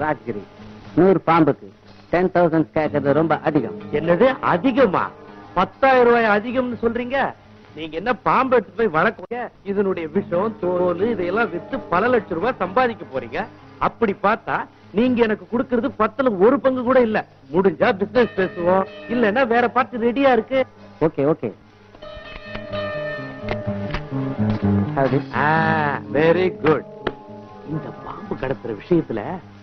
Doctor Rajagiri. 100 பாம்புக்கு 10,000 கேட்கறது ரொம்ப அதிகம். என்னது அதிகமா? 10,000 ரூபாய் அதிகம்னு சொல்றீங்க? நீங்க என்ன பாம்பு எடுத்து போய் வளர்க்க, இதனுடைய விஷம் தோல் இதெல்லாம் வித்து பல லட்சம் ரூபாய் சம்பாதிக்க போறீங்க. அப்படி பார்த்தா நீங்க எனக்கு கொடுக்கறது 10ல 1 பங்கு கூட இல்ல. முடிஞ்சா பிசினஸ் பேசுவோம், இல்லன்னா வேற பார்த்து ரெடியா இருக்கு. Okay okay, very good. இந்த பாம்பு கடத்துற விஷயத்துல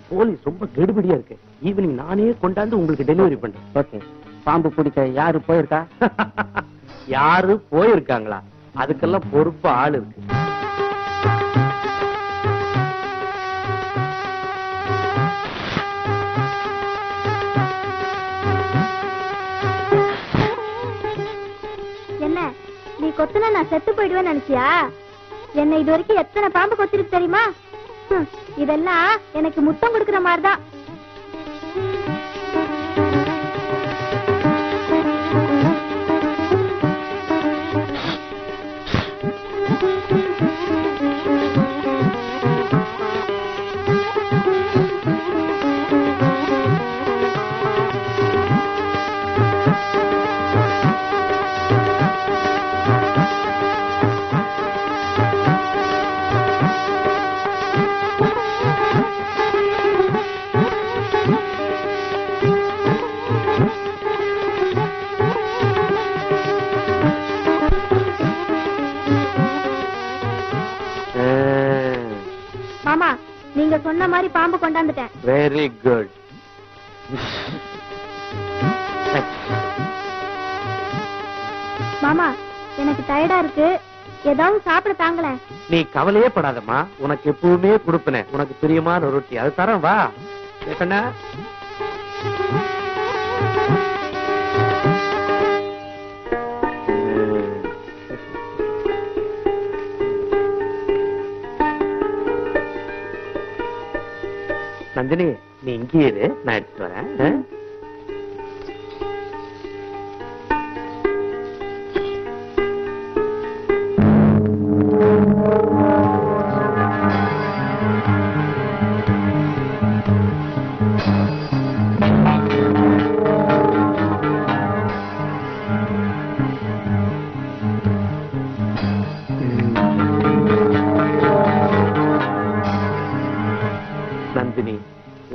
போலீஸ் ரொம்ப கெடுபடியா இருக்கு. ஈவினிங் நானே கொண்டாந்து உங்களுக்கு டெலிவரி பண்றேன். ஓகே, பாம்பு பிடிக்க யாரு போயிருக்கா? யாரு போயிருக்காங்களா? அதுக்கெல்லாம் பொறுப்பு ஆள் இருக்கு. என்ன நீ கொத்துனா நான் செத்து போயிடுவேன்னு நினைச்சியா? என்ன இது வரைக்கும் எத்தனை பாம்பு கொத்திருக்கு தெரியுமா? இதெல்லாம் எனக்கு முத்தம் கொடுக்கிற மாதிரிதான். சொன்ன மாதிரி பாம்பு கொண்டாந்துட்டேன். Very good. மாமா எனக்கு டயர்டா இருக்கு, ஏதாவது சாப்பிட தாங்கள. நீ கவலையே படாதம்மா, உனக்கு எப்பவுமே கொடுப்பேன். உனக்கு பிரியமான ரொட்டி அது தரம். வா என்ன நந்தினி, நீ இங்கே இரு, நான் எடுத்துட்டு வரேன்.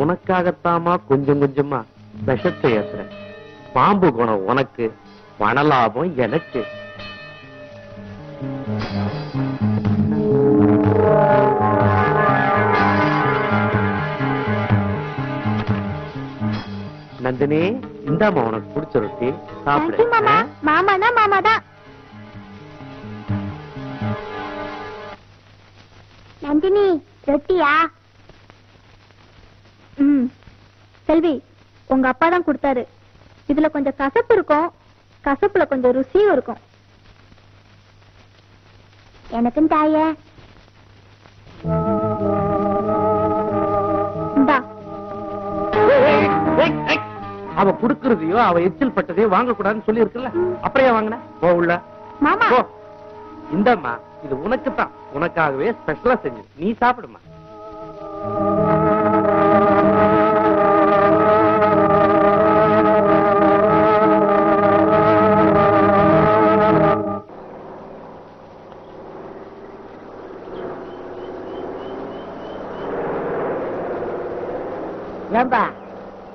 உனக்காகத்தாமா கொஞ்சம் கொஞ்சமா விஷத்தை ஏசுறேன். பாம்பு குணம் உனக்கு, பணலாபம் எனக்கு. நந்தினி, இந்தாமா உனக்கு பிடிச்ச ரொட்டி சாப்பிடு. மாமானா மாமாதான். நந்தினி ரொட்டியா? செல்வி, உங்க அப்பா தான் கொடுத்தாரு. இதுல கொஞ்சம் கசப்பு இருக்கும், கசப்புல கொஞ்சம் ருசியும் இருக்கும். எனக்கும் தாயே அவ குடுக்கறதையோ அவ எச்சில் பட்டதையோ வாங்கக்கூடாதுன்னு சொல்லி இருக்குல்ல, அப்படியே வாங்கின போ உள்ள. மாமா இந்தம்மா, இது உனக்குத்தான், உனக்காகவே ஸ்பெஷலா செஞ்சு நீ சாப்பிடுமா.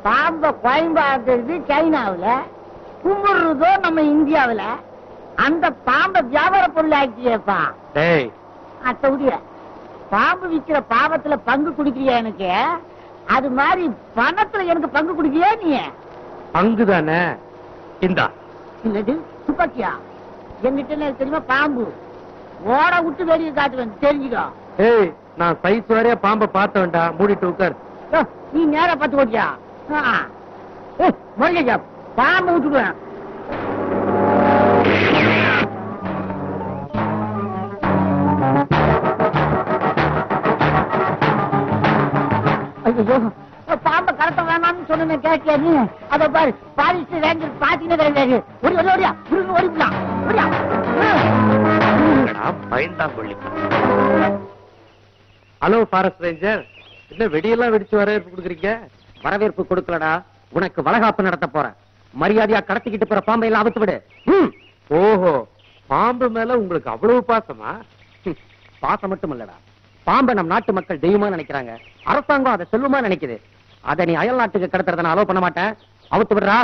பாம்பை கோயம்பாடு சைனாவில கும்பிடுறதோ நம்ம இந்தியாவில, அந்த பாம்பை வியாபார பொருள் ஆக்கியப்பா. அத்தவுடைய பாம்பு விற்கிற பாவத்துல பங்கு குடிக்கிறியா எனக்கு? அது மாதிரி பணத்துல எனக்கு பங்கு குடிக்கிறியா? நீ பங்கு தானே இந்தா. இல்லது துப்பாக்கியா என்கிட்ட தெரியுமா? பாம்பு ஓட விட்டு வெளியே காட்டுவேன், தெரிஞ்சுக்கோ. ஏய், நான் சைஸ் வரைய பாம்பை பார்த்த வேண்டா, மூடிட்டு உட்கார். நீ நேரா பார்த்து போட்டியா? மொழியா பாம்பு விட்டுடுவேன். பாம்பை கடத்த வேணாம்னு சொன்ன கேட்க நீ அதை பாரு. பாலிஸ்ட் ரேஞ்சர் பாத்தீங்கன்னா ஒரு ஓடியா புரிஞ்சு ஓடிக்கலாம். பயந்தான். ஹலோ ஃபாரஸ்ட் ரேஞ்சர், என்ன வெடியெல்லாம் வெடிச்சு வரவேற்பு கொடுக்குறீங்க? வரவேற்பு கொடுக்கலடா உனக்கு வளகாப்பு நடத்த போறேன். மரியாதையா கடத்திக்கிட்டு போற பாம்பை எல்லாம் அவுத்து விடு. ஓஹோ, பாம்பு மேல உங்களுக்கு அவ்வளவு பாசமா? பாசம் மட்டும் இல்லடா, பாம்பை நம் நாட்டு மக்கள் தெய்வமா நினைக்கிறாங்க, அரசாங்கம் அதை செல்வமா நினைக்குது. அதை நீ அயல் நாட்டுக்கு கடத்துறத நான் அலோ பண்ண மாட்டேன். அவுத்து விடுறா.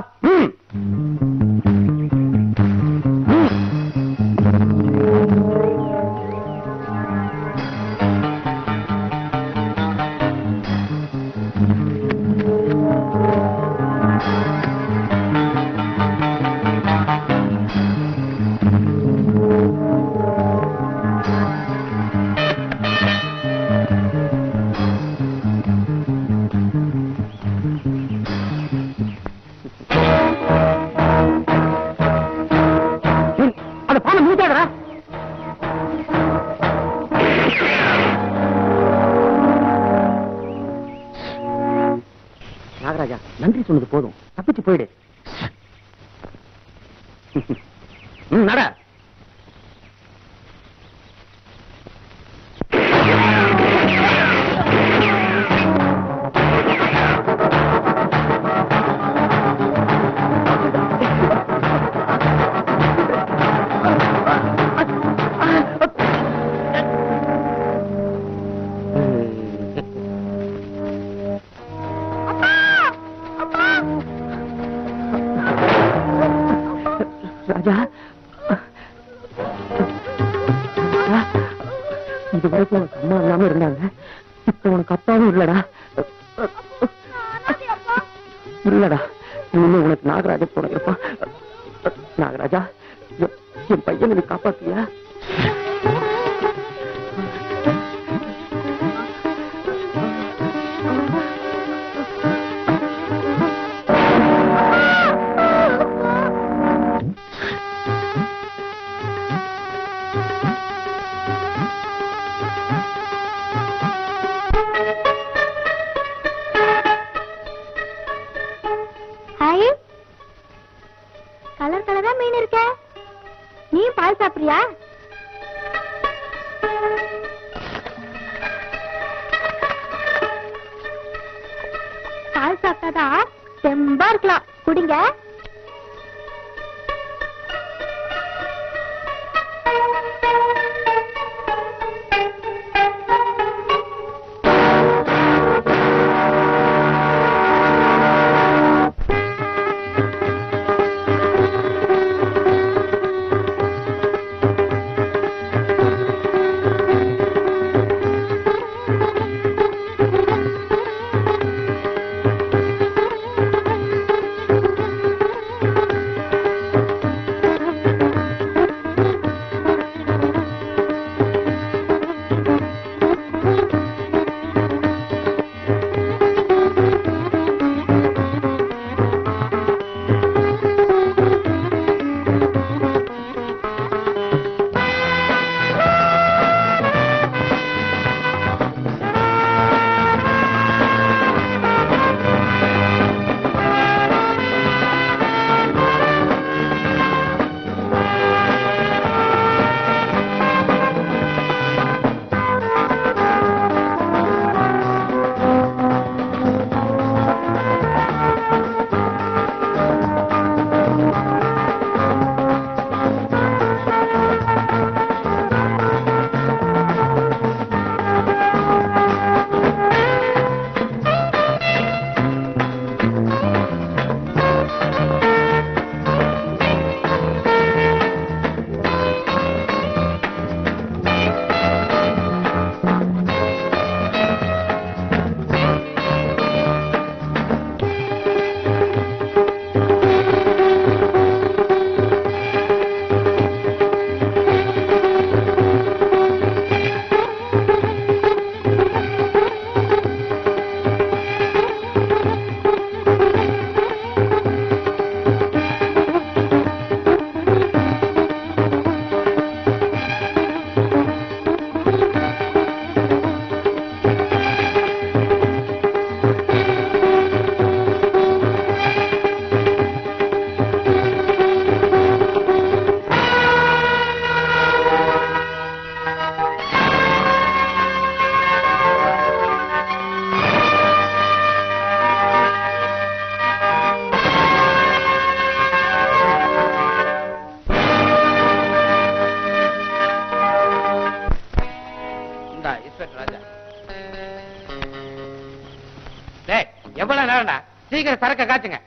சீக்கிரம் சரக்க காட்டுங்க.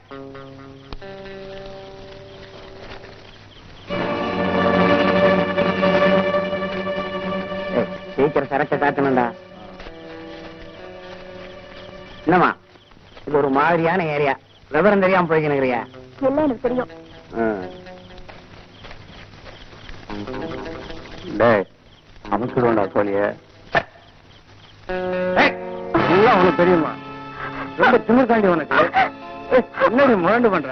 சீக்கிரம் சரக்க காட்டணும்டா. என்னமா இது ஒரு மாதிரியான ஏரியா, விவரம் தெரியாம போய்க்கிறியா? எல்லாம் எனக்கு தெரியும். அமைச்சிடுவோம்டா சோழிய. உனக்கு தெரியுமா ரொம்ப திமிர்காண்டி உனக்கு? என்னடி முரண்டு பண்ற?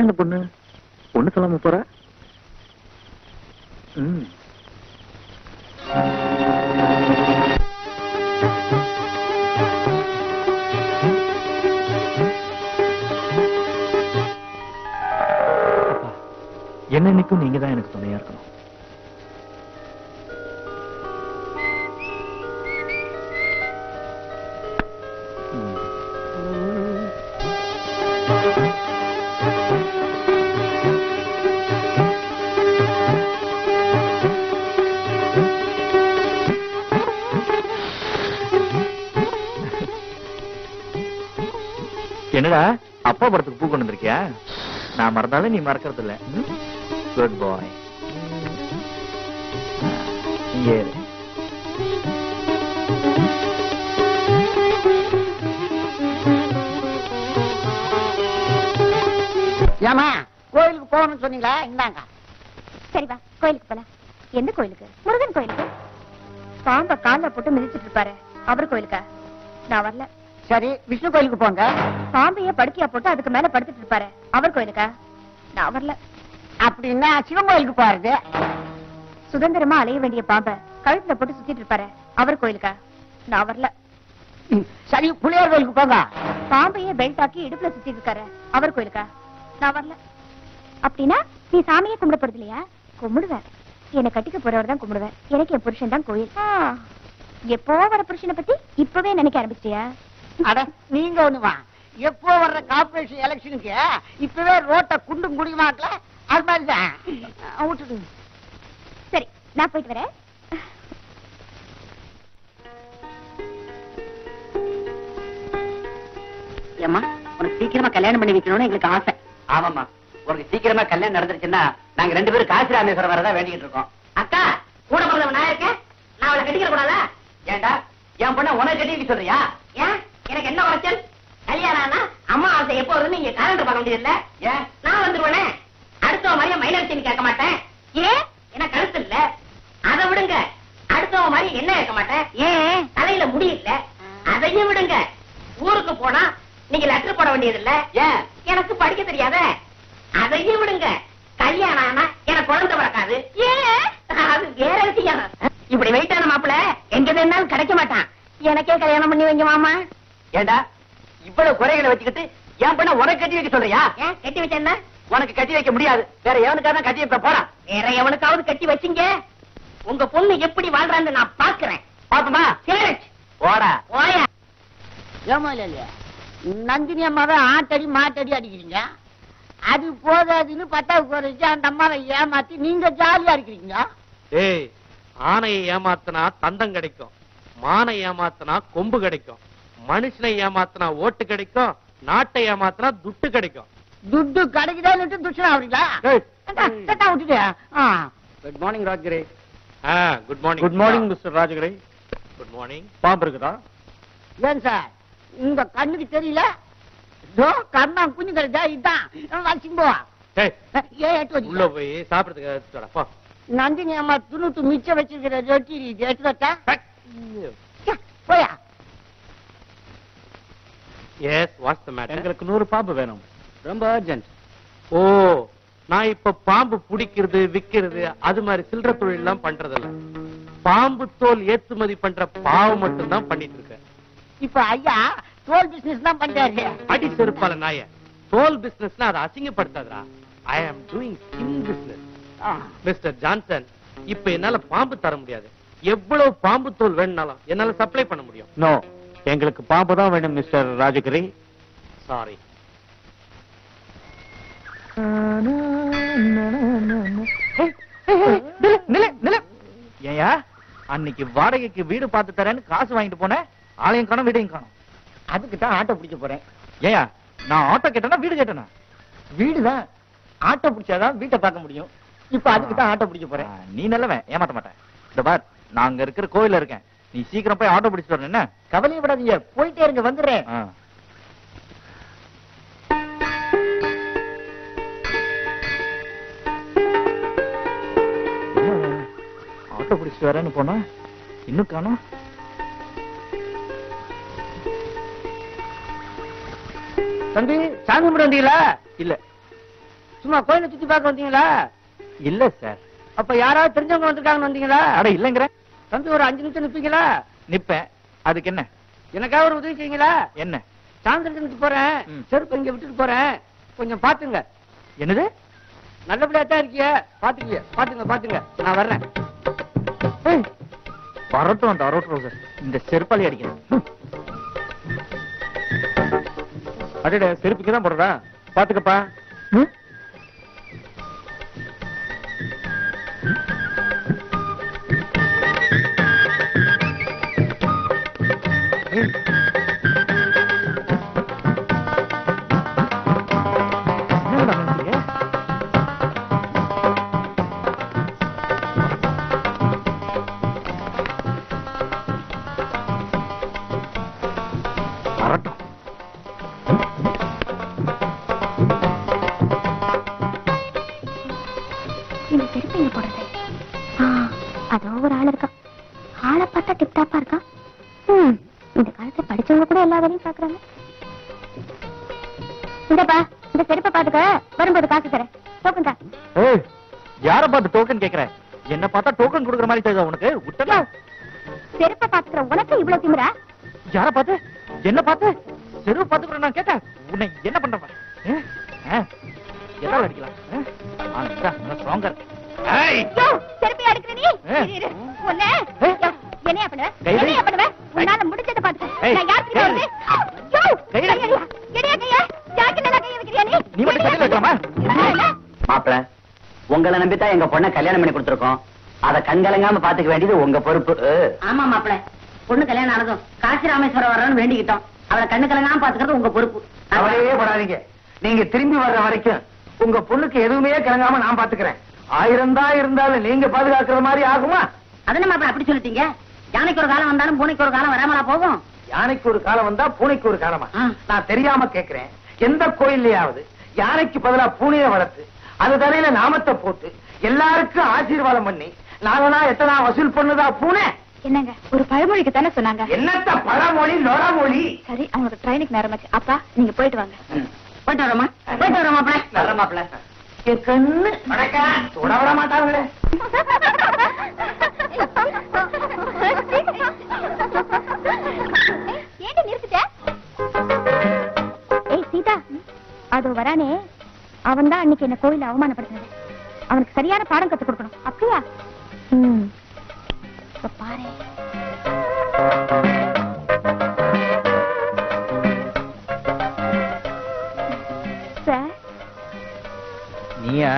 என்ன பொண்ணு ஒண்ணு சொல்லாம போற? என்னன்னைக்கும் நீங்க தான் எனக்கு துணையா இருக்கணும். என்னடா அப்பா படத்துக்கு பூ கொண்டு வந்திருக்கியா? நான் மறந்தாலும் நீ மறக்கிறது இல்ல. Good bye. ஏமா கோயிலுக்கு போகணும்னு சொன்னீங்களா? இந்தாங்க. சரிப்பா கோயிலுக்கு போலாம். எந்த கோயிலுக்கு? முருகன் கோயிலுக்கு. பாம்பை கால போட்டு மிதிச்சிட்டு இருப்பாரு அவர் கோயிலுக்கா? நான் வரல. சரி விஷ்ணு கோயிலுக்கு போங்க. பாம்பைய படுக்கையா போட்டு அதுக்கு மேல படுத்துட்டு இருப்பாரு அவர் கோயிலுக்கா? நான் வரல. அப்படின்னா சிவன் கோயிலுக்கு போறது. சுதந்திரமா அலைய வேண்டிய பாம்பை கழுத்துல போட்டு சுத்திட்டு இருப்பாரு அவர் கோயிலுக்கா? நான் வரல. சரி புலியார் கோயிலுக்கு போங்க. பாம்பைய பெல்ட் ஆக்கி இடுப்புல சுத்திட்டு இருக்காரு அவர் கோயிலுக்கா? நான் வரல. அப்படின்னா நீ சாமியே கும்பிடப்படுது இல்லையா? கும்பிடுவேன். என்னை கட்டிக்க போறவர் தான் கும்பிடுவேன். எனக்கு என் புருஷன் தான் கோயில். எப்போ வர புருஷனை பத்தி இப்பவே நினைக்க ஆரம்பிச்சிட்டியா? அட நீங்க ஒண்ணுவா, எப்போ வர்ற கார்பரேஷன் எலெக்ஷனுக்கு இப்பவே ரோட்டை குண்டும் குடிக்குமாக்கல அது மாதிரிதான். விட்டுடுங்க. சரி நான் போயிட்டு வரேன். ஏமா உனக்கு சீக்கிரமா கல்யாணம் பண்ணி வைக்கணும்னு எங்களுக்கு ஆசை. ஆமாமா உனக்கு சீக்கிரமா கல்யாணம் நடந்துருச்சுன்னா நாங்க 2 பேரும் காசி ராமேஸ்வரம் வரதான் வேண்டிட்டு இருக்கோம். அக்கா கூட பிறந்த நான் இருக்கேன், நான் அவளை கட்டிக்கிற கூடாதா? ஏண்டா என் பொண்ண உனக்கு கட்டிக்க சொல்றியா? ஏன் எனக்கு என்ன குறைச்சல்? கல்யாணம்னா அம்மா ஆசை எப்போ வருதுன்னு இங்க காலண்டர் பார்க்க முடியல. ஏன் நான் வந்துருவேனே அடுத்த மாதிரி மைனாரிட்டின்னு கேட்க மாட்டேன். ஏன் எனக்கு கழுத்து இல்ல. அதை விடுங்க. அடுத்த மாதிரி என்ன கேட்க மாட்டேன். ஏன் தலையில முடியல. அதையும் விடுங்க. ஊருக்கு போனா நீங்க லெட்டர் போட வேண்டியதில்ல. ஏன்? எனக்கு படிக்க தெரியாத. அதையே விடுங்க. கல்யாணம் ஆனா எனக்கு குழந்தை பிறக்காது. ஏன்? அது வேற விஷயம். இப்படி வெயிட்டான மாப்பிள்ள எங்க வேணாலும் கிடைக்க மாட்டான். எனக்கே கல்யாணம் பண்ணி வைங்க மாமா. ஏண்டா இவ்வளவு குறைகளை வச்சுக்கிட்டு என் பண்ண உனக்கு கட்டி வைக்க சொல்றியா? ஏன் கட்டி வச்சேன்னா? உனக்கு கட்டி வைக்க முடியாது. வேற எவனுக்காக கட்டி வைக்க போறா? வேற எவனுக்காவது கட்டி வச்சுங்க. உங்க பொண்ணு எப்படி வாழ்றான்னு நான் பாக்குறேன். பாப்பமா ஓடா ஓயா. ஏமா இல்லையா நந்தினி அம்மாவை ஆட்டடி மாட்டடி அடிக்கிறீங்க. அது போதாதுன்னு பட்டாவுக்கு குறைச்சு அந்த அம்மாவை ஏமாத்தி நீங்க ஜாலியா இருக்கிறீங்க. ஏய் ஆணையை ஏமாத்தினா தந்தம் கிடைக்கும், மானை ஏமாத்தினா கொம்பு கிடைக்கும், மனுஷனை ஏமாத்தினா ஓட்டு கிடைக்கும், நாட்டை ஏமாத்தினா துட்டு கிடைக்கும். துட்டு கிடைக்குதான்னு துஷனா அவருங்களா விட்டுட்டு. Good morning Rajagiri. Good morning. Good morning mister Rajagiri. Good morning. பாம்பு இருக்குதா? ஏன் சார் உங்க கண்ணுக்கு தெரியல? கர்ணம் குஞ்சு கிடைச்சா இதுதான் போய் சாப்பிடுறதுக்கு. நந்தினி அம்மா துணுத்து மிச்சம் வச்சிருக்கிற ரொட்டி எடுத்துட்டா போயா. எங்களுக்கு 100 பாம்பு வேணும், ரொம்ப அர்ஜென்ட். ஓ நான் இப்ப பாம்பு பிடிக்கிறது விக்கிறது அது மாதிரி சில்லற தொழில் எல்லாம் பண்றதில்ல. பாம்பு தோல் ஏற்றுமதி பண்ற பாவம் மட்டும் தான் பண்ணிட்டு இருக்கேன். இப்ப ஐயா தோல் பிசினஸ் தான் பண்றாரு. அடி செருப்பால நாயே. தோல் பிசினஸ்னா அது அசிங்கப்படுத்தாதடா. I am doing skin business. Mister Johnson இப்ப என்னால பாம்பு தர முடியாது. எவ்வளவு பாம்பு தோல் வேணும்னாலும் என்னால சப்ளை பண்ண முடியும். நோ எங்களுக்கு பாம்பு தான் வேணும் மிஸ்டர் ராஜகிரி. சாரி. நில நில ஏயா அன்னைக்கு வாடகைக்கு வீடு பார்த்து தரேன்னு காசு வாங்கிட்டு போனேன். ஆளையும் காணும் வீடையும் காணும். அதுக்கு தான் ஆட்டோ பிடிக்க போறேன். ஏயா நான் ஆட்டோ கேட்டேனா வீடு கேட்டேனா? வீடுதான். ஆட்டோ பிடிச்சாதான் வீட்டை பார்க்க முடியும். இப்ப அதுக்கு தான் ஆட்டோ பிடிக்க போறேன். நீ நல்லவன், ஏமாத்த மாட்டேன். இந்த பார் நாங்க இருக்கிற கோயில இருக்கேன், நீ சீக்கிரம் போய் ஆட்டோ பிடிச்சு வரணும். என்ன கவலையை விடாதீங்க, போயிட்டே இருங்க வந்துடுறேன். ஆட்டோ பிடிச்சிட்டு வரேன்னு போனா இன்னும் காணும். தம்பி சாமி கும்பிட வந்தீங்களா? இல்ல சும்மா கோயில சுத்தி பார்க்க வந்தீங்களா? இல்ல சார். அப்ப யாராவது தெரிஞ்சவங்க வந்திருக்காங்கன்னு வந்தீங்களா? அட இல்லங்கிற தம்பி. ஒரு 5 நிமிஷம் நிப்பீங்களா? நிப்பேன். அதுக்கு என்ன? எனக்காக ஒரு உதவி செய்யுங்களா? என்ன? சாந்திரனுக்கு போறேன், செருப்பு இங்க விட்டுட்டு போறேன், கொஞ்சம் பாத்துங்க. என்னது? நல்லபடியா தான் இருக்கிய பாத்துக்கிய. பாத்துங்க பாத்துங்க நான் வர்றேன். வரட்டும் அந்த அரோட்ரோசர் இந்த செருப்பாளி அடிக்கிறேன். அடட செருப்புக்கு தான் போடுறா, பாத்துக்கப்பா. பாத்துக்க வேண்டியது உங்க பொறுப்பு. ஆமா மாப்பிள்ள பொண்ணு கல்யாணம் ஆனதும் காசி ராமேஸ்வரம் வரணும்னு வேண்டிக்கிட்டோம். அவளை கண்ணு கலங்காம பாத்துக்கிறது உங்க பொறுப்பு. அவளையே போடாதீங்க. நீங்க திரும்பி வர்ற வரைக்கும் உங்க பொண்ணுக்கு எதுவுமே கலங்காம நான் பாத்துக்கிறேன். 1000 தான் இருந்தாலும் நீங்க பாதுகாக்கிற மாதிரி ஆகுமா? அதனால மாப்பிள்ள அப்படி சொல்லிட்டீங்க. யானைக்கு ஒரு காலம் வந்தாலும் பூனைக்கு ஒரு காலம் வராமலா போகும்? யானைக்கு ஒரு காலம் வந்தா பூனைக்கு ஒரு காலமா? நான் தெரியாம கேக்குறேன். எந்த கோயில்லையாவது யானைக்கு பதிலா பூனைய வளர்த்து அது தலையில நாமத்தை போட்டு எல்லாருக்கும் ஆசீர்வாதம் பண்ணி நாங்களா எத்தனா வசூல் பண்ணுதா பூனை? என்னங்க ஒரு பழமொழிக்கு தானே சொன்னாங்க. என்னத்த பழமொழி நொறமொழி. சரி அவங்களுக்கு ட்ரெயினுக்கு நேரமாச்சு. அப்பா நீங்க போயிட்டு வாங்க. போயிட்டு வரோமா போயிட்டு வரோமா. நல்ல மாப்பிள்ள என் கண்ணு மடக்கா தொட விட மாட்டாங்களே. ஏன் நிறுத்திட்ட? ஏய் சீதா அதோ வரானே அவன் தான் அன்னைக்கு என்ன கோயில அவமானப்படுத்தினது. அவனுக்கு சரியான பாடம் கற்றுக் கொடுக்கணும். அப்படியா? ம் பாரு சார். நீயா?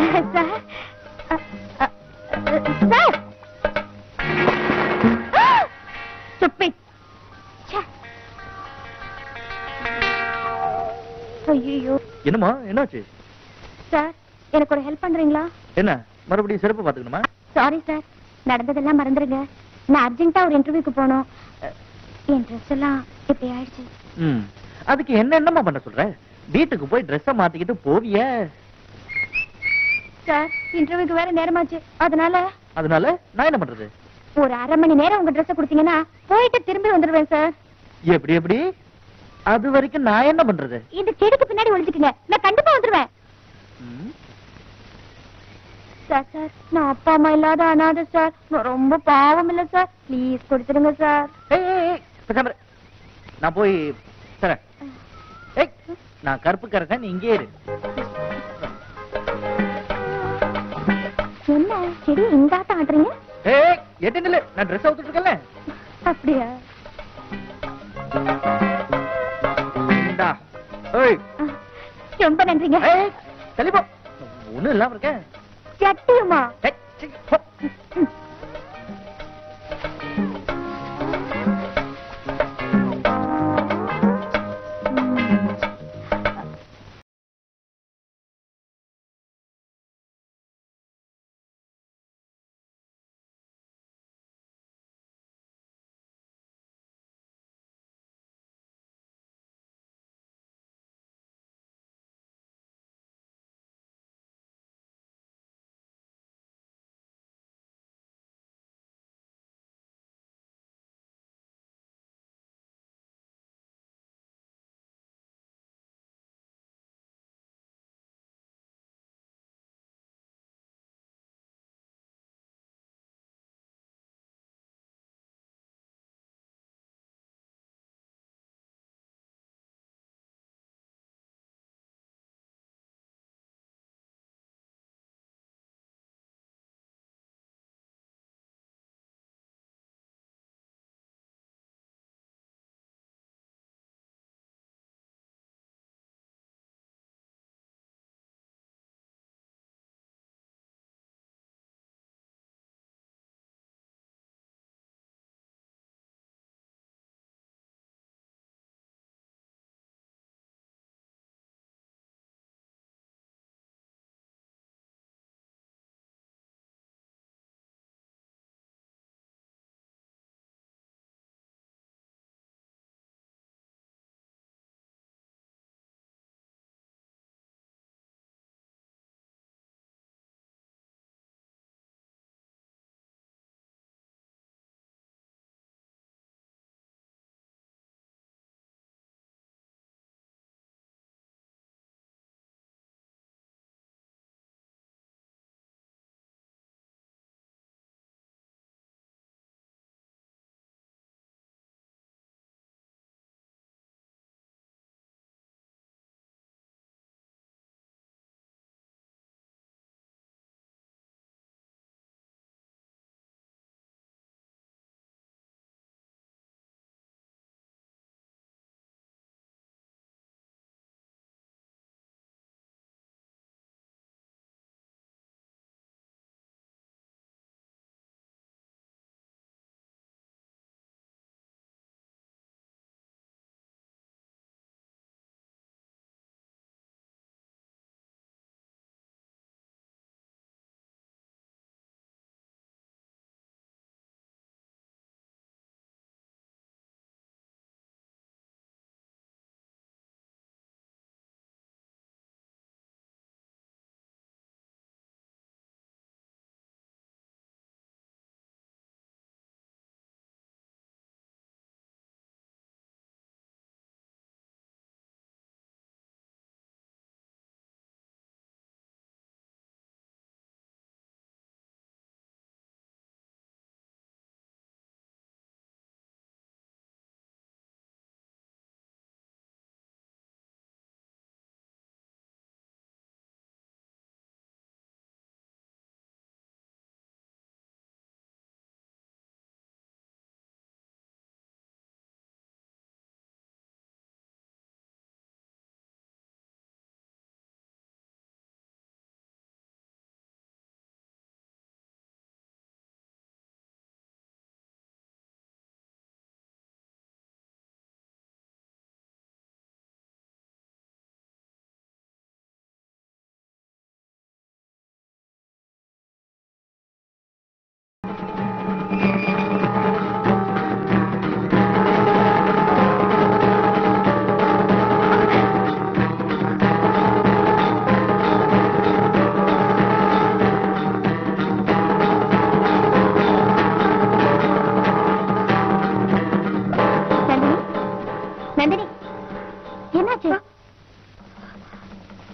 சார் சார் சுப்பி. ஐயோ என்னம்மா என்னாச்சு? சார் எனக்கு ஒரு ஹெல்ப் பண்றீங்களா? என்ன மறுபடியும் சிறப்பு பாத்துக்கணுமா? சாரி சார் நடந்ததெல்லாம் மறந்துருங்க. நான் அர்ஜென்ட்டா ஒரு இன்டர்வியூக்கு போனோம். என் ட்ரெஸ் எல்லாம் இப்படி ஆயிடுச்சு. அதுக்கு என்னமா பண்ண சொல்றேன்? வீட்டுக்கு போய் ட்ரெஸ்ஸை மாத்திக்கிட்டு போவிய. சார் இன்டர்வியூக்கு வேற நேரமாச்சு. அதனால நான் என்ன பண்றது? ஒரு அரை மணி நேரம் உங்க ட்ரெஸ் கொடுத்தீங்கன்னா போயிட்டு திரும்பி வந்துடுவேன் சார். எப்படி அது வரைக்கும் நான் என்ன பண்றது? இந்த செடிக்கு பின்னாடி ஒழிச்சுக்கங்க நான் கண்டிப்பா வந்துடுவேன். சார் சார் நான் அப்பா அம்மா இல்லாத அனாதை சார். நான் ரொம்ப பாவம் இல்ல சார். ப்ளீஸ் கொடுத்துருங்க சார். நான் போய் தரேன். நான் கருப்பு கரகன் இங்கே இரு. என்ன செடி இங்காட்ட ஆடுறீங்க? எட்டு நான் ட்ரெஸ் அவுத்துட்டு இருக்கேன்ல. அப்படியா? ரொம்ப நன்றிங்க. தெளிவா ஒண்ணு இல்லாம இருக்கேன். சட்டியுமா?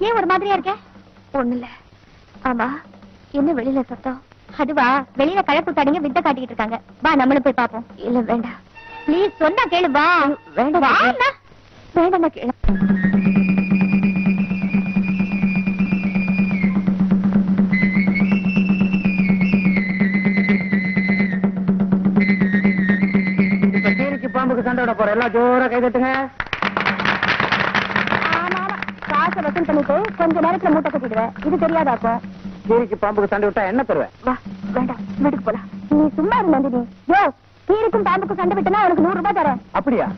ஏன் ஒரு மாதிரியா இருக்க? ஒண்ணு இல்ல. ஆமா, என்ன வெளியில சத்தம்? அதுவா, வெளியில கலப்புத்தாடிங்க வித்த காட்டிக்கிட்டு இருக்காங்க. வா நம்மளும் போய் பாப்போம். இல்ல வேண்டாம், பிளீஸ் சொன்னா கேளு. வா. வேண்டாம் வேண்டாம் கேளு. பாம்புக்கு சண்டை விட போற எல்லாம் ஜோரா கை தட்டுங்க. காசை வசூல் பண்ணிட்டு கொஞ்ச நேரத்துல மூட்டை கட்டிடுவேன். இது தெரியாதாக்கும். கீரிக்கு பாம்புக்கு சண்டை விட்டா என்ன தருவேன்? வா வேண்டாம், வீட்டுக்கு போலாம். நீ சும்மா இரு நந்தினி. யோ, கீரிக்கும் பாம்புக்கு சண்டை விட்டனா உனக்கு 100 ரூபாய் தரேன். அப்படியா?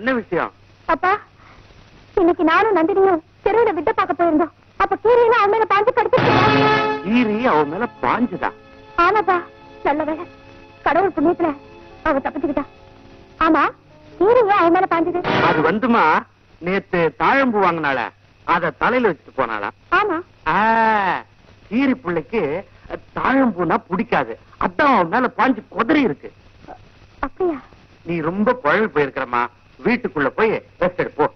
என்ன விஷயம்? அப்பா, இன்னைக்கு நானும் நந்தினியும் தெருவில விட்ட பார்க்க போயிருந்தோம். அப்ப கீரியில அவன் மேல பாஞ்சு கடிச்சிருக்கான். கீரி அவன் மேல பாஞ்சுதா? ஆமாப்பா, நல்ல வேலை, கடவுள் புண்ணியத்துல அவ தப்பிச்சுக்கிட்டா. ஆமா, கீரியா அவன் மேல பாஞ்சது? அது வந்துமா, நேத்து தாழம்பு வாங்கினால அத தலையில வச்சுட்டு போனாளா? ஆமா. கீரி பிள்ளைக்கு தாழம்பூனா பிடிக்காது, அதான் அவன் மேல பாஞ்சு குதறி இருக்கு. அப்படியா? நீ ரொம்ப பழகு போயிருக்கிறமா, வீட்டுக்குள்ள போய் ரெஸ்ட் எடுப்போ.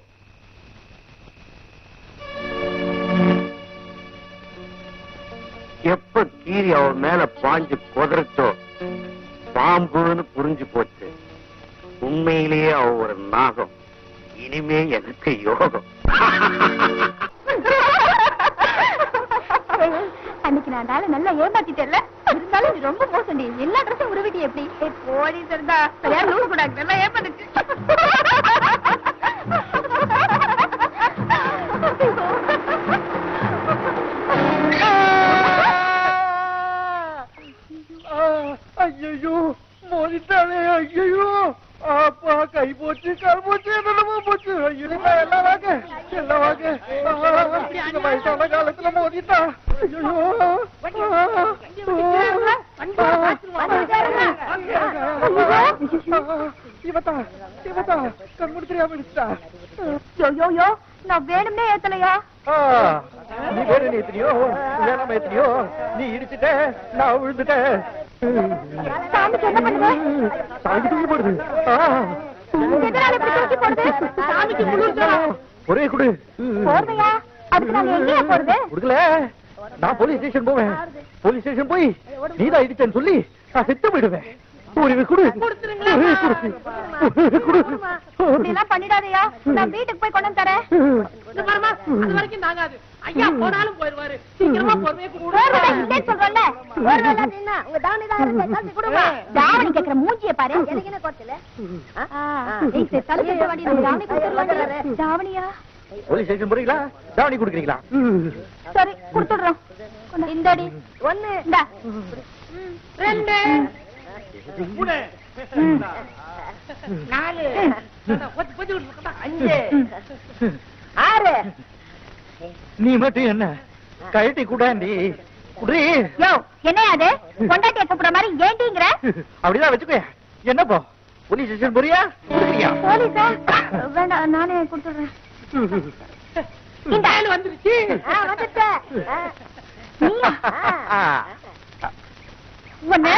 எப்ப கீரி அவ மேல பாஞ்சு கொதறச்சோ பாம்புன்னு புரிஞ்சு போச்சு. உண்மையிலேயே அவ ஒரு நாகம். இனிமே எனக்கு யோகம். அன்னைக்கு நான் நாளை நல்லா ஏமாத்திட்டேன்ல, இருந்தாலும் நீ ரொம்ப மோசம். எல்லா ட்ரெஸ்ஸும் உருவிட்டி எப்படி போலீஸ் இருந்தா நூறு கூட நல்லா ஏமாந்துச்சு. ஐயோ மோதிட்டானே, ஐயோ அப்பா கை போச்சு, கால் போச்சு, என்னமா போச்சு. எல்லாம் வாங்க எல்லாம் வாங்க, வயசான காலத்துல மோதிட்டா. நான் வேணும்னே ஏத்தலையா? நீ வேணும்னு ஏத்தனியோ, வேணாம ஏத்தனியோ. நீ இடிச்சுட்ட, நான் விழுந்துட்டேன். ஒரே குடு குடுக்கல, நான் போலீஸ் ஸ்டேஷன் போவேன். போலீஸ் ஸ்டேஷன் போய் நீதான் இடிச்சேன்னு சொல்லி நான் செத்து போயிடுவேன். பண்ணிடாதையா, நான் வீட்டுக்கு போய் கொண்டு தரேன். மூஞ்சிய பாரு, தாவணியா? போலீஸ் ஸ்டேஷன் போறீங்களா? தாவணி குடுக்கறீங்களா? சரி குடுத்துடுறோம். இந்த அடி 1 2 4 5 6 நீ மட்டும் என்ன கழட்டி கூடாண்டி குடி. என்ன அது கொண்டாட்டி கூப்பிடுற மாதிரி ஏண்டிங்கிற? அப்படிதான் வச்சுக்கோ. என்னப்போ போலீஸ் ஸ்டேஷன் போறியா? போலீஸா? வேண்டாம், நானே கொடுத்துடுறேன். வந்துருச்சு. bener.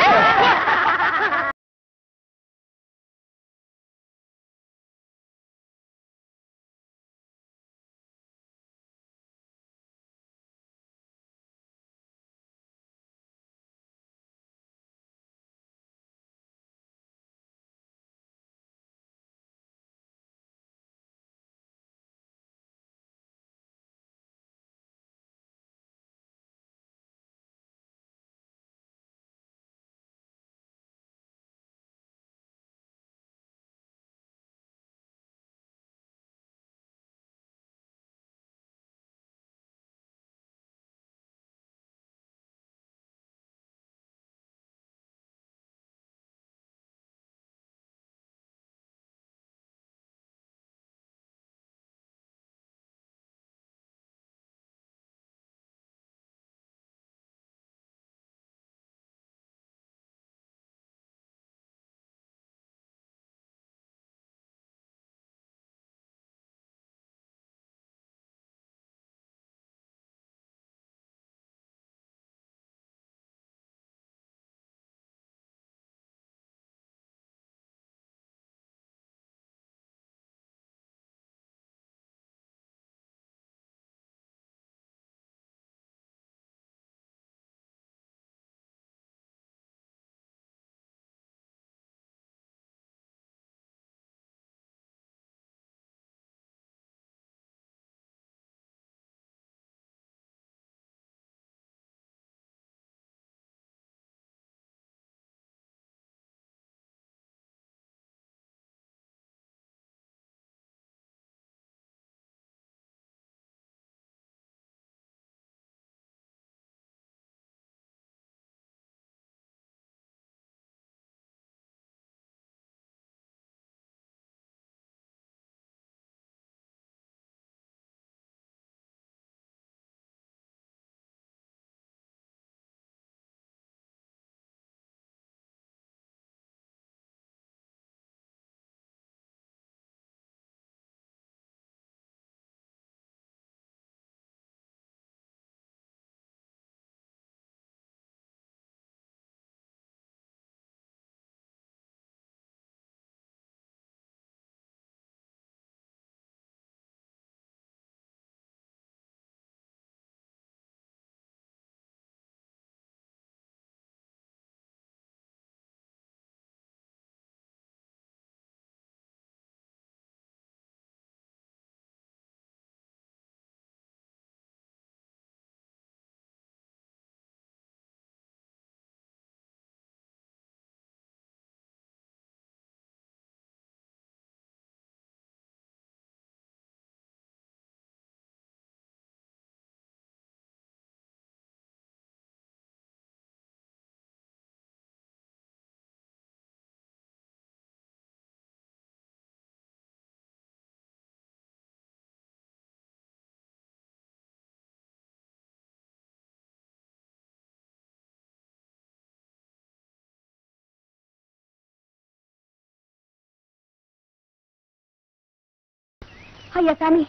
ஐயா சாமி,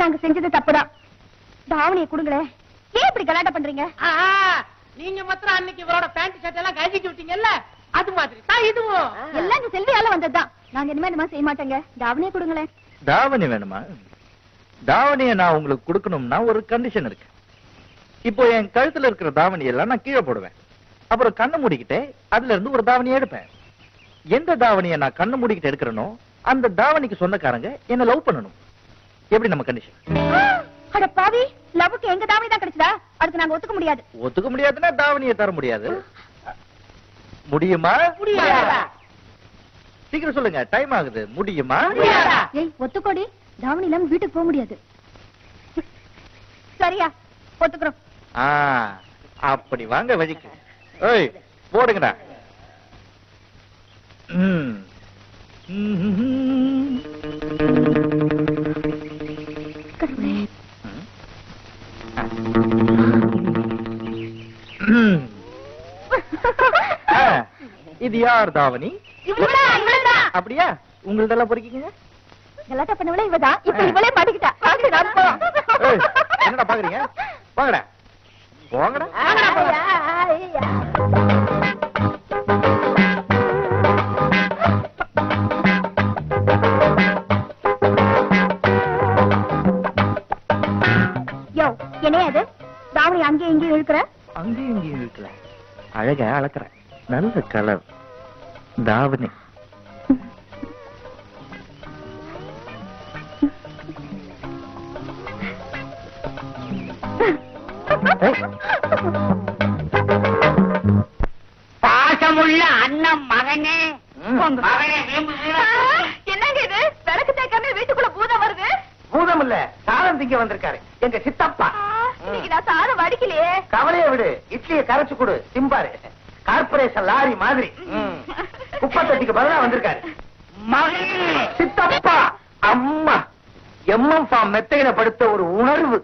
நாங்க செஞ்சது தப்புதான். தாவணியை கொடுங்களேன். ஏன் இப்படி கலாட்ட பண்றீங்க? நீங்க மாத்திரம் அன்னைக்கு இவரோட பேண்ட் ஷர்ட் எல்லாம் கழிச்சு விட்டீங்கல்ல, அது மாதிரி தான் இதுவும். எல்லாம் செல்வியால வந்ததுதான். நாங்க இனிமே இந்த மாதிரி செய்ய மாட்டேங்க. தாவணியை கொடுங்களேன். தாவணி வேணுமா? தாவணியை நான் உங்களுக்கு கொடுக்கணும்னா ஒரு கண்டிஷன் இருக்கு. இப்போ என் கழுத்துல இருக்கிற தாவணி எல்லாம் நான் கீழே போடுவேன். அப்புறம் கண்ணு மூடிக்கிட்டே அதுல இருந்து ஒரு தாவணியை எடுப்பேன். எந்த தாவணியை நான் கண்ணு மூடிக்கிட்டு எடுக்கிறேனோ அந்த தாவணிக்கு சொந்தக்காரங்க என்ன லவ் பண்ணணும். எப்படி நம்ம கண்டிஷன்? அட பாவி, லவ்க்கு எங்க தாவணி தான் கிடைச்சதா? அதுக்கு நாங்க ஒத்துக்க முடியாது. ஒத்துக்க முடியாதுன்னா தாவணியை தர முடியாது. முடியுமா? முடியாதா? சீக்கிரம் சொல்லுங்க, டைம் ஆகுது. முடியுமா? முடியாதா? ஏய் ஒத்துக்கோடி, தாவணி இல்லாம வீட்டுக்கு போக முடியாது. சரியா? ஒத்துக்குறோம். அப்படி வாங்க வழிக்கு. ஏய் போடுங்கடா. இது யார் தாவணி? அப்படியா? உங்களதெல்லாம் பொறுக்கிக்கங்க. கலாட்டா பண்ணவளே இவதான். இப்போ இவளே மாட்டிக்கிட்டா. வாங்கடா போலாம். ஏய் என்னடா பாக்குறீங்க? வாங்கடா. போங்கடா. வாங்கடா போலாம். அங்கேயும் இங்கேயும் இருக்கிற அழக அளக்குற நல்ல கலர் தாவணி. பாசமுள்ள அண்ணன் மகனே மகனே என்னங்க இது விளக்கு தேய்க்காம வீட்டுக்குள்ள பூதம் வருது? பூதம் இல்ல சாதம் திங்க வந்திருக்காரு எங்க சித்தப்பா. நான் சாதம் வடிக்கலையே. கவலையை விடு, இட்லியை கரைச்சு கொடு திம்பாரு. கார்பரேஷன் லாரி மாதிரி குப்பை தொட்டிக்கு பதிலா வந்திருக்காரு மகனே சித்தப்பா. அம்மா எம்எம் ஃபார்ம் மெத்தையில படுத்த ஒரு உணர்வு.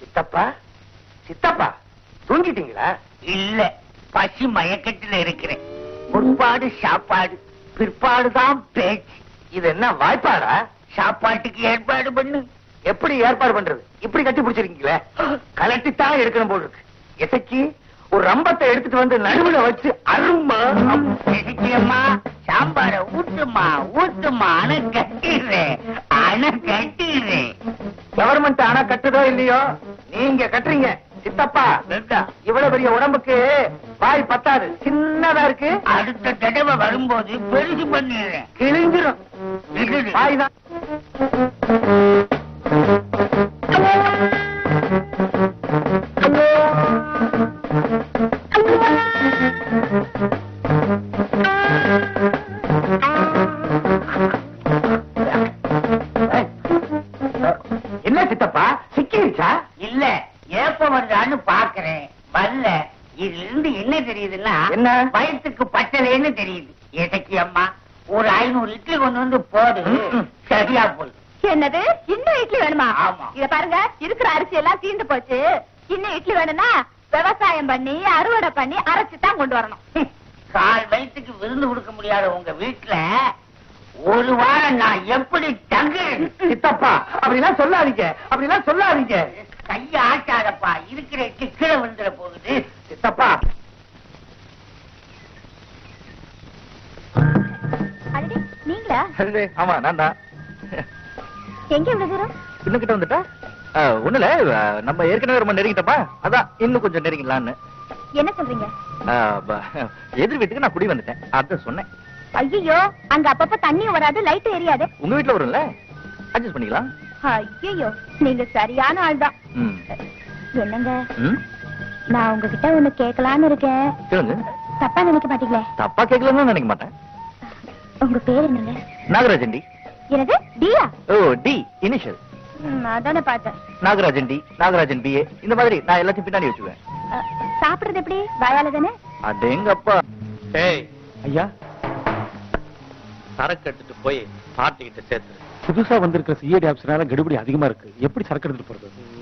சித்தப்பா சித்தப்பா தூங்கிட்டீங்களா? இல்ல, பசி மயக்கத்துல இருக்கிறேன். முற்பாடு சாப்பாடு பிற்பாடுதான் பேச்சு. இது என்ன வாய்ப்பாடா? சாப்பாட்டுக்கு ஏற்பாடு பண்ணு. எப்படி ஏற்பாடு பண்றது? இப்படி கட்டி பிடிச்சிருக்கீங்களே, கலட்டித்தான் எடுக்கணும் போல் இருக்கு. எசைக்கு ஒரு ரம்பத்தை எடுத்துட்டு வந்து நடுவுல வச்சு அருமா எசைக்கியம்மா சாம்பார ஊட்டுமா ஊட்டுமா அணை கட்டிடுறேன் அணை கட்டிடுறேன். கவர்மெண்ட் அணை கட்டுதோ இல்லையோ நீங்க கட்டுறீங்க சித்தப்பா. இவ்வளவு பெரிய உடம்புக்கு வாய் பத்தாது, சின்னதா இருக்கு. அடுத்த தடவை வரும்போது பெருசு பண்ணிடுறேன், கிழிஞ்சிடும். வாய் தான் என்ன சித்தப்பா சிக்கிருச்சா? இல்ல, ஏப்ப வருதான்னு பாக்குறேன். வரல. இதுல இருந்து என்ன தெரியுதுன்னா என்ன பயத்துக்கு பட்டலைன்னு தெரியுது. எதைக்கு அம்மா ஒரு 500 இட்லி கொண்டு வந்து போடு, சரியா போடு. என்னது இன்னும் இட்லி வேணுமா? இத பாருங்க, இருக்கிற அரிசி எல்லாம் தீந்து போச்சு. இன்னும் இட்லி வேணும்னா விவசாயம் பண்ணி அறுவடை பண்ணி அரைச்சுதான் கொண்டு வரணும். கால் வயிற்றுக்கு விருந்து கொடுக்க முடியாத உங்க வீட்டுல ஒரு வாரம் நான் எப்படி தங்குறேன்? சித்தப்பா அப்படிலாம் சொல்லாதீங்க, அப்படிலாம் சொல்லாதீங்க. கைய ஆட்டாதப்பா, இருக்கிற கீழே விழுந்துட போகுது. சித்தப்பா நீங்களா? ஆமா நான் தான். எங்க இவ்வளவு தூரம்? இன்னும் கிட்ட வந்துட்டா ஒண்ணுல, நம்ம ஏற்கனவே ரொம்ப நெருங்கிட்டப்பா, அதான் இன்னும் கொஞ்சம் நெருங்கிடலான்னு. என்ன சொல்றீங்க? எதிர் வீட்டுக்கு நான் குடி வந்துட்டேன், அதான் சொன்னேன். ஐயோ, அங்க அப்பப்ப தண்ணி வராது, லைட் எரியாது. உங்க வீட்டுல வரும்ல, அட்ஜஸ்ட் பண்ணிக்கலாம். ஐயோ, நீங்க சரியான ஆள் தான். என்னங்க, நான் உங்ககிட்ட ஒண்ணு கேட்கலான்னு இருக்கேன். தப்பா நினைக்க மாட்டீங்களே? தப்பா கேட்கலன்னு நினைக்க மாட்டேன். உங்க பேர் என்னங்க? நாகராஜன்டி. என்னது டியா? ஓ, டி இனிஷியல். அதானே பார்த்தேன். நாகராஜன்டி, நாகராஜன் பிஏ, இந்த மாதிரி நான் எல்லாத்தையும் பின்னாடி வச்சுக்குவேன். சாப்பிடுறது எப்படி? வாயால தானே. அதேங்கப்பா. ஏய் ஐயா, சரக்கு எடுத்துட்டு போய் பார்ட்டிகிட்ட சேர்த்து. புதுசா வந்திருக்கிற சிஏடி ஆப்ஷனால கெடுபடி அதிகமா இருக்கு. எப்படி சரக்கு எடுத்துட்டு போறது?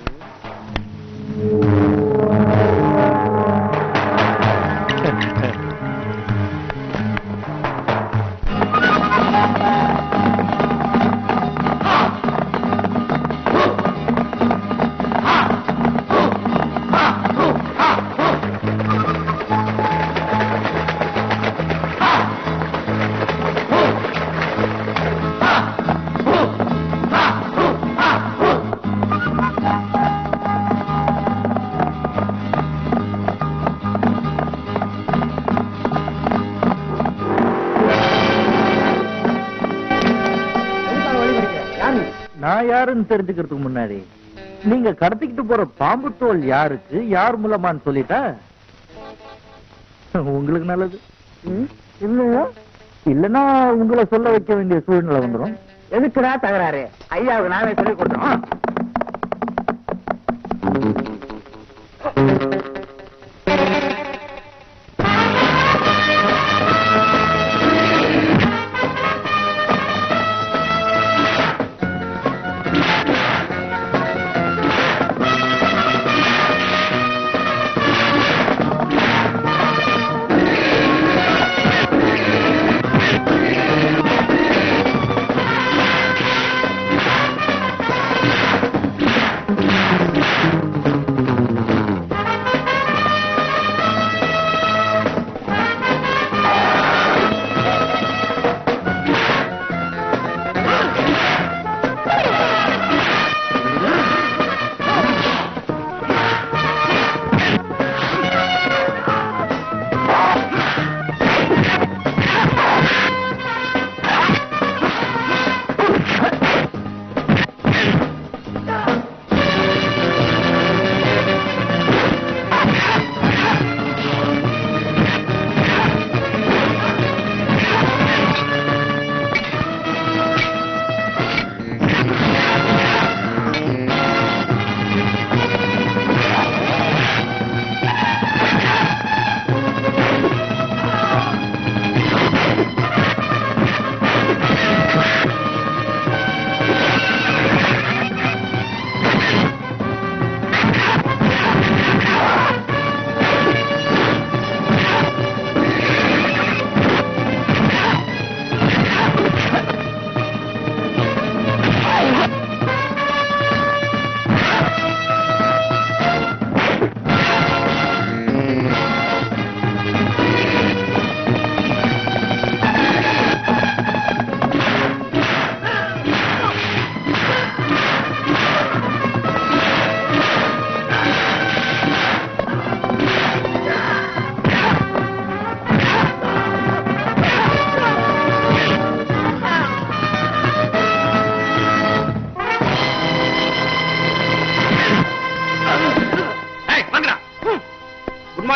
தெரிஞ்சுக்கிறதுக்கு முன்னாடி நீங்க கடத்திக்கிட்டு போற பாம்பு தோல் யாருக்கு, யார் மூலமான்னு சொல்லிட்டா உங்களுக்கு நல்லது. இல்லையா? இல்லைன்னா உங்களை சொல்ல வைக்க வேண்டிய சூழ்நிலை வந்துடும். எதுக்குடா தகராறு? ஐயாவுக்கு நானே சொல்லி கொடுத்தோம்.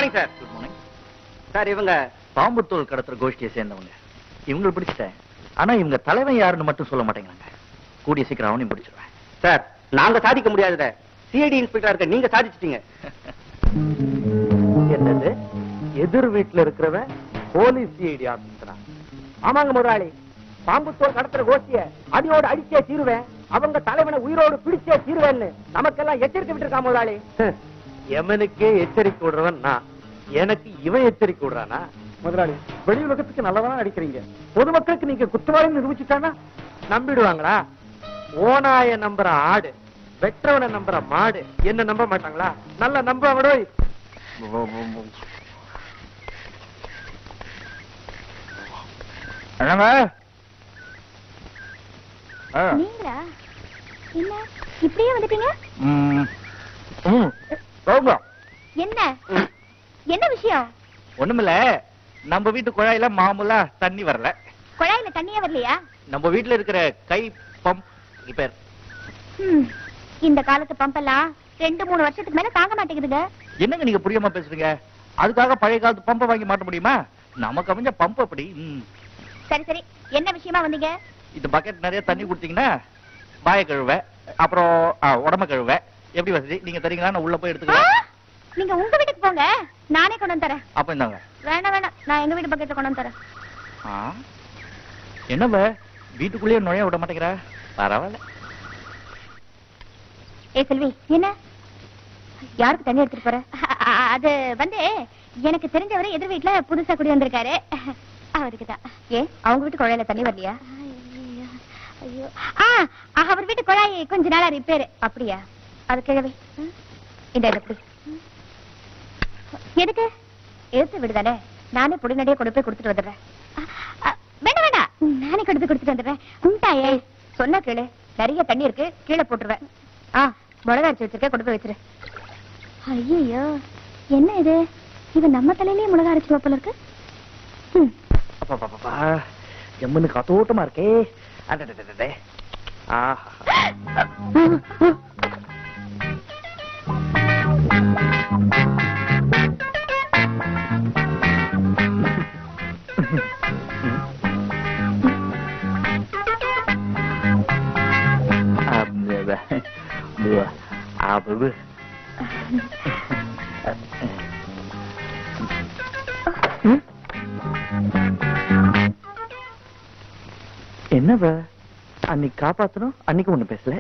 Morning sir. Good morning sir. இவங்க பாம்புத்தோல் கடத்துற கோஷ்டியை சேர்ந்தவங்க. இவங்களை பிடிச்சிட்டேன். ஆனா இவங்க தலைவன் யாருன்னு மட்டும் சொல்ல மாட்டேங்கிறாங்க. கூடிய சீக்கிரம் அவனையும் பிடிச்சிருவேன் சார். நாங்க சாதிக்க முடியாத சிஐடி இன்ஸ்பெக்டரா இருக்க நீங்க சாதிச்சிட்டீங்க. என்னது எதிர் வீட்டுல இருக்கிறவன் போலீஸ் சிஐடி ஆஃபீஸரான்? ஆமாங்க முதலாளி, பாம்புத்தோல் கடத்துற கோஷ்டிய அடியோடு அடிச்சே தீருவேன், அவங்க தலைவனை உயிரோடு பிடிச்சே தீருவேன்னு நமக்கெல்லாம் எச்சரிக்கை விட்டுருக்கான் முதலாளி. எவனுக்கே எச்சரிக்கை விடுறவன் நான், எனக்கு இவன் எச்சரிக்கை விடுறானா? முதலாளி, வெளி உலகத்துக்கு நல்லவனா அடிக்கிறீங்க, பொதுமக்களுக்கு நீங்க குற்றவாளி நிரூபிச்சுட்டானா நம்பிடுவாங்களா? ஓனாய நம்புற ஆடு வெற்றவனை நம்புற மாடு என்ன நம்ப மாட்டாங்களா? நல்லா நம்புவாங்க. இப்படியே வந்துட்டீங்க? என்ன என்ன விஷயம்? ஒண்ணுமில்ல, நம்ம வீட்டு குழாயில மாமூலா தண்ணி வரல. குழாயில தண்ணியே வரலையா? நம்ம வீட்டுல இருக்கிற கை பம்ப் ரிப்பேர். இந்த காலத்து பம்பெல்லாம் 2-3 வருஷத்துக்கு மேல தாங்க மாட்டேங்குதுங்க. என்னங்க நீங்க புரியாம பேசுறீங்க? அதுக்காக பழைய காலத்து பம்பை வாங்கி மாட்ட முடியுமா? நமக்கு அமைஞ்ச பம்ப் அப்படி. சரி சரி, என்ன விஷயமா வந்தீங்க? இந்த பக்கெட் நிறைய தண்ணி குடுத்தீங்கன்னா பாய கழுவ, அப்புறம் உடம்ப கழுவ, எப்படி வசதி நீங்க தரீங்களா? நான் உள்ள போய் எடுத்துக்கிறேன். நீங்க உங்க வீட்டுக்கு போங்க, நானே கொண்டு வந்து தரேன். அப்ப இந்தாங்க. வேணாம் வேணாம், நான் எங்க வீட்டு பக்கெட்ல கொண்டு வந்து தரேன். என்னவ வீட்டுக்குள்ளேயே நுழைய விட மாட்டேங்கிறா? பரவாயில்ல. ஏ செல்வி, என்ன யாருக்கு தண்ணி எடுத்துட்டு போற? அது வந்து எனக்கு தெரிஞ்சவரை எதிர் வீட்டுல புதுசா குடி வந்திருக்காரு, அவருக்குதான். ஏன் அவங்க வீட்டு குழாயில தண்ணி வரலையா? அவர் வீட்டு குழாய் கொஞ்ச நாளா ரிப்பேர். அப்படியா? அது கிழவி இந்த எதுக்கு எடுத்து விடுதானே, நானே புடிநடியே கொண்டு போய் கொடுத்துட்டு வந்துடுறேன். வேண்டாம் வேண்டாம், நானே கொண்டு போய் கொடுத்துட்டு வந்துடுறேன். உண்டாயே சொன்னா கேளு, நிறைய தண்ணி இருக்கு, கீழே போட்டுருவேன். மிளகாச்சு வச்சிருக்க, கொண்டு போய் வச்சிரு. ஐயோ, என்ன இது? இவன் நம்ம தலையிலேயே மிளகா அரைச்சு வைப்பல இருக்கு. எம்மனு காத்தோட்டமா இருக்கே. Apa? என்னவா அன்னைக்கு காப்பாத்தணும், அன்னைக்கு ஒண்ணு பேசல,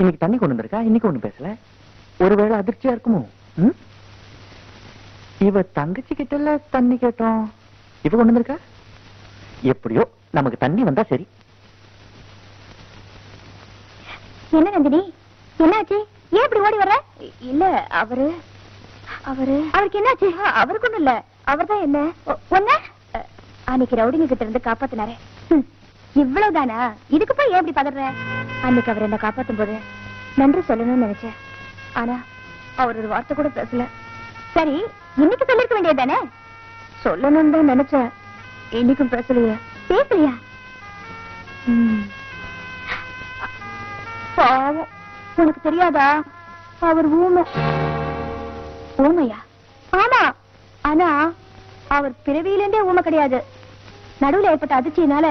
இன்னைக்கு தண்ணி கொண்டு வந்திருக்கா, இன்னைக்கு ஒண்ணு பேசல. ஒருவேளை அதிர்ச்சியா இருக்குமோ? இவ தங்கச்சி கிட்ட இல்ல தண்ணி கேட்டோம், இவ கொண்டு வந்திருக்கா. எப்படியோ நமக்கு தண்ணி வந்தா சரி. என்ன நந்தினி, என்னாச்சு? ஏன் இப்படி ஓடி வர்ற? இல்ல அவரு அவரு அவருக்கு என்னாச்சு? அவருக்கு ஒண்ணும் இல்ல, அவர்தான் என்ன ஒண்ணு அன்னைக்கு ரவுடிங்க கிட்ட இருந்து காப்பாத்தினாரு. இவ்வளவுதானா? இதுக்கு போய் ஏன் இப்படி பதற? அன்னைக்கு அவர் என்ன காப்பாத்தும் போது நன்றி சொல்லணும்னு நினைச்சேன், ஆனா அவர் ஒரு வார்த்தை கூட பேசல. சரி, இன்னைக்கு சொல்லிருக்க வேண்டியதுதானே? சொல்லணும்னு தான் நினைச்சேன், இன்னைக்கும் பேசலையா? பேசலையா? பாவம், உனக்கு தெரியாதா அவர் ஊமை? ஊமையா? ஆமா, ஆனா அவர் பிறவியிலிருந்தே ஊமை கிடையாது, நடுவுல ஏற்பட்ட அதிர்ச்சியினால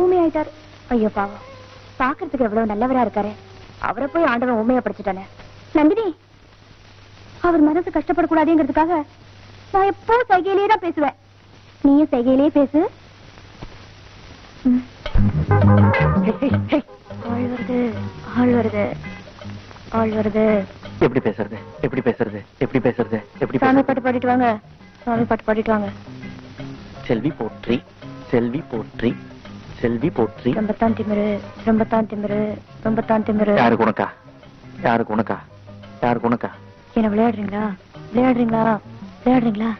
ஊமை ஆயிட்டார். ஐயோ பாவம், பாக்குறதுக்கு எவ்வளவு நல்லவரா இருக்காரு, அவரை போய் ஆண்டவன் ஊமையா படிச்சுட்டானே. நந்தினி, அவர் மனசு கஷ்டப்படக்கூடாதுங்கிறதுக்காக நான் எப்போ சைகையிலேயே தான் பேசுவேன், நீயும் சைகையிலேயே பேசு. எப்படி பேசுறது? எப்படி பேசுறது? எப்படி பேசுறது? எப்படி? சாமி பாட்டு பாடிட்டு வாங்க, சாமி பாட்டு பாடிட்டு வாங்க. செல்வி போற்றி, செல்வி போற்றி, செல்வி போற்றி. ரொம்பத்தான் திமிரு, ரொம்பத்தான் திமிரு, ரொம்பத்தான் திமிரு. யாரு குணக்கா? யாரு குணக்கா? யாரு குணக்கா? என்ன விளையாடுறீங்களா? விளையாடுறீங்களா? விளையாடுறீங்களா?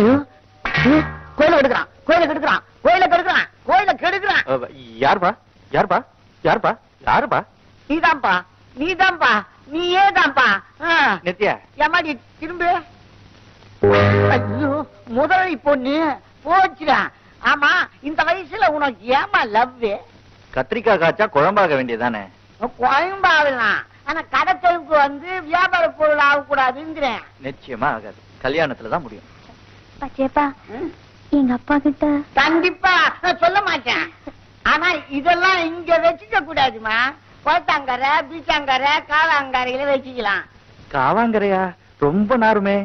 ஐயோ, கோயில கெடுக்கிறான், கோயில கெடுக்கிறான், கோயில கெடுக்கிறான், கோயில கெடுக்கிறான். யாருப்பா? யாருப்பா? யாருப்பா? யாருப்பா? நீதான்ப்பா, நீதான்ப்பா, நீயே தான்ப்பா. நித்யா ஏமாடி திரும்ப. ஐயோ, முதலாளி பொண்ணு போச்சுறான். ஆமா, இந்த வயசுல உனக்கு ஏமா லவ்? கத்திரிக்காய் காய்ச்சா குழம்பாக வேண்டியதானே? குழம்பாகலாம், ஆனா கடத்தலுக்கு வந்து வியாபார பொருள் ஆகக்கூடாதுங்கிறேன். நிச்சயமா ஆகாது, கல்யாணத்துலதான் முடியும். பச்சேப்பா எங்க அப்பா கிட்ட கண்டிப்பா நான் சொல்ல மாட்டேன். ஆனா இதெல்லாம் இங்க வச்சுக்க கூடாதுமா. கோத்தாங்கரை, பீச்சாங்கரை, காவாங்கரையில வச்சுக்கலாம். காவாங்கரையா ரொம்ப நாருமே,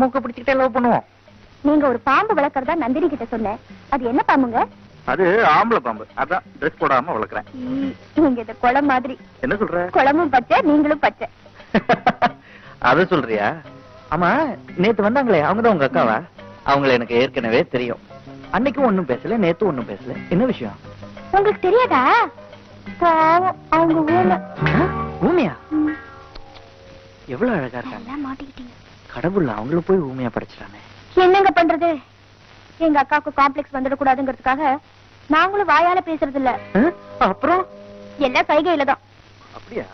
மூக்க பிடிச்சுக்கிட்டே லவ் பண்ணுவோம். நீங்க ஒரு பாம்பு வளர்க்கறதா நந்தினி கிட்ட சொன்னேன், அது என்ன பாம்புங்க? அது ஆம்பளை பாம்பு, அதான் ட்ரெஸ் போடாம வளர்க்குறேன். நீங்க இந்த குளம் மாதிரி. என்ன சொல்ற? குளமும் பச்சை நீங்களும் பச்சை. அது சொல்றியா? ஆமா நேத்து வந்தாங்களே அவங்கதான் உங்க அக்காவா? அவங்களை எனக்கு ஏற்கனவே தெரியும். அன்னைக்கும் ஒண்ணும் பேசல, நேத்து ஒண்ணும் பேசல. என்ன விஷயம் உங்களுக்கு தெரியாதா? அவங்க ஊமையா? எவ்வளவு அழகா இருக்காங்க. மாட்டிக்கிட்டீங்க. கடவுள் அவங்கள போய் ஊமையா படிச்சிட்டானே. என்னங்க பண்றது, எங்க அக்காவுக்கு காம்ப்ளெக்ஸ் வந்துடக்கூடாதுங்கிறதுக்காக நாங்களும் வாயால பேசுறது இல்ல. அப்புறம் எல்லாம் கைகையிலதான். அப்படியா?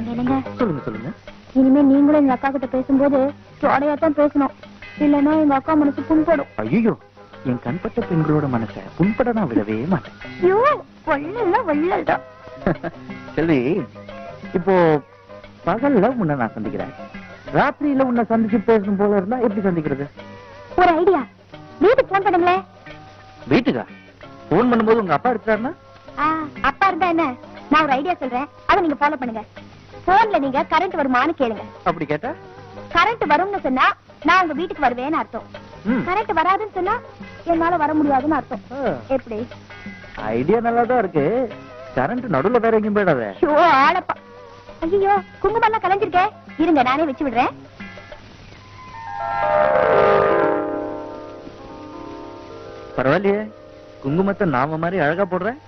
இல்லைங்க. சொல்லுங்க சொல்லுங்க. இனிமே நீங்களும் எங்க அக்கா கிட்ட பேசும்போது ஜோடையாத்தான் பேசணும், இல்லைன்னா எங்க அக்கா மனசு புண்படும். ஐயோ, என் கண்பட்ட பெண்களோட மனசை புண்பட நான் விடவே மாட்டேன். ஐயோ வள்ளல்தான் வள்ளல்தான். செல்வி, இப்போ பகல்ல உன்னை நான் சந்திக்கிறேன், ராத்திரியில உன்னை சந்திச்சு பேசணும் போல இருந்தா எப்படி சந்திக்கிறது? ஒரு ஐடியா, வீட்டுக்கு போன் பண்ணுங்களேன். வீட்டுக்கா? போன் பண்ணும்போது உங்க அப்பா இருக்கிறாருன்னா? அப்பா இருந்தா என்ன, நான் ஒரு ஐடியா சொல்றேன், அதை நீங்க ஃபாலோ பண்ணுங்க. போன்ல நீங்க கரண்ட் வருமானு கேளுங்க. அப்படி கேட்டா? கரண்ட் வரும்னு சொன்னா நான் உங்க வீட்டுக்கு வருவேன்னு அர்த்தம். கரெக்ட் வராதுன்னு சொன்னா என்னால வர முடியாதுன்னு அர்த்தம். எப்படி? ஐடியா நல்லாதான் இருக்கு. கரண்ட் நடுவுல வேற எங்கேயும் போயிடாத. ஆளப்பா, ஐயோ குங்குமம் எல்லாம் கலைஞ்சிருக்கேன், இருங்க நானே வச்சு விடுறேன். பரவாயில்லையே, குங்குமத்தை நாம மாதிரி அழகா போடுறேன்.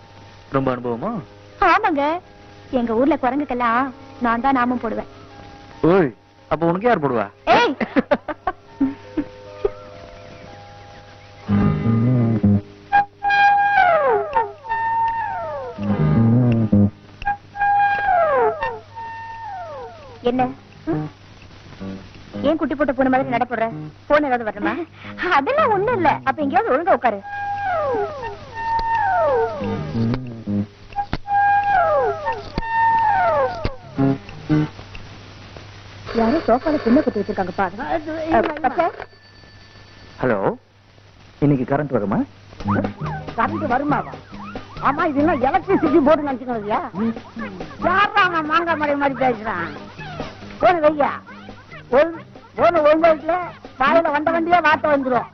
ரொம்ப அனுபவமா? ஆமாங்க, எங்க ஊர்ல குரங்குக்கெல்லாம் நான் தான் நாமம் போடுவேன். ஓய், அப்ப உனக்கு யார் போடுவா? ஏய் என்ன ஏன் குட்டி போட்டு போன மாதிரி நடப்படுற? போன் ஏதாவது வரணுமா? அதெல்லாம் ஒண்ணும் இல்ல. அப்ப எங்கேயாவது ஒழுங்கா உட்காரு. யாரும் சோஃபால சின்ன குட்டி வச்சிருக்காங்க பாருங்க. ஹலோ, இன்னைக்கு கரண்ட் வருமா? கரண்ட் வருமாவா? ஆமா, இதெல்லாம் எலக்ட்ரிசிட்டி போர்டு நினைச்சுக்கலையா? யாரா மாங்காய் மலை மாதிரி பேசுறான்? போன வையா, போன ஒன்பதுல காலையில வந்த வண்டியா வார்த்தை வந்துடும்.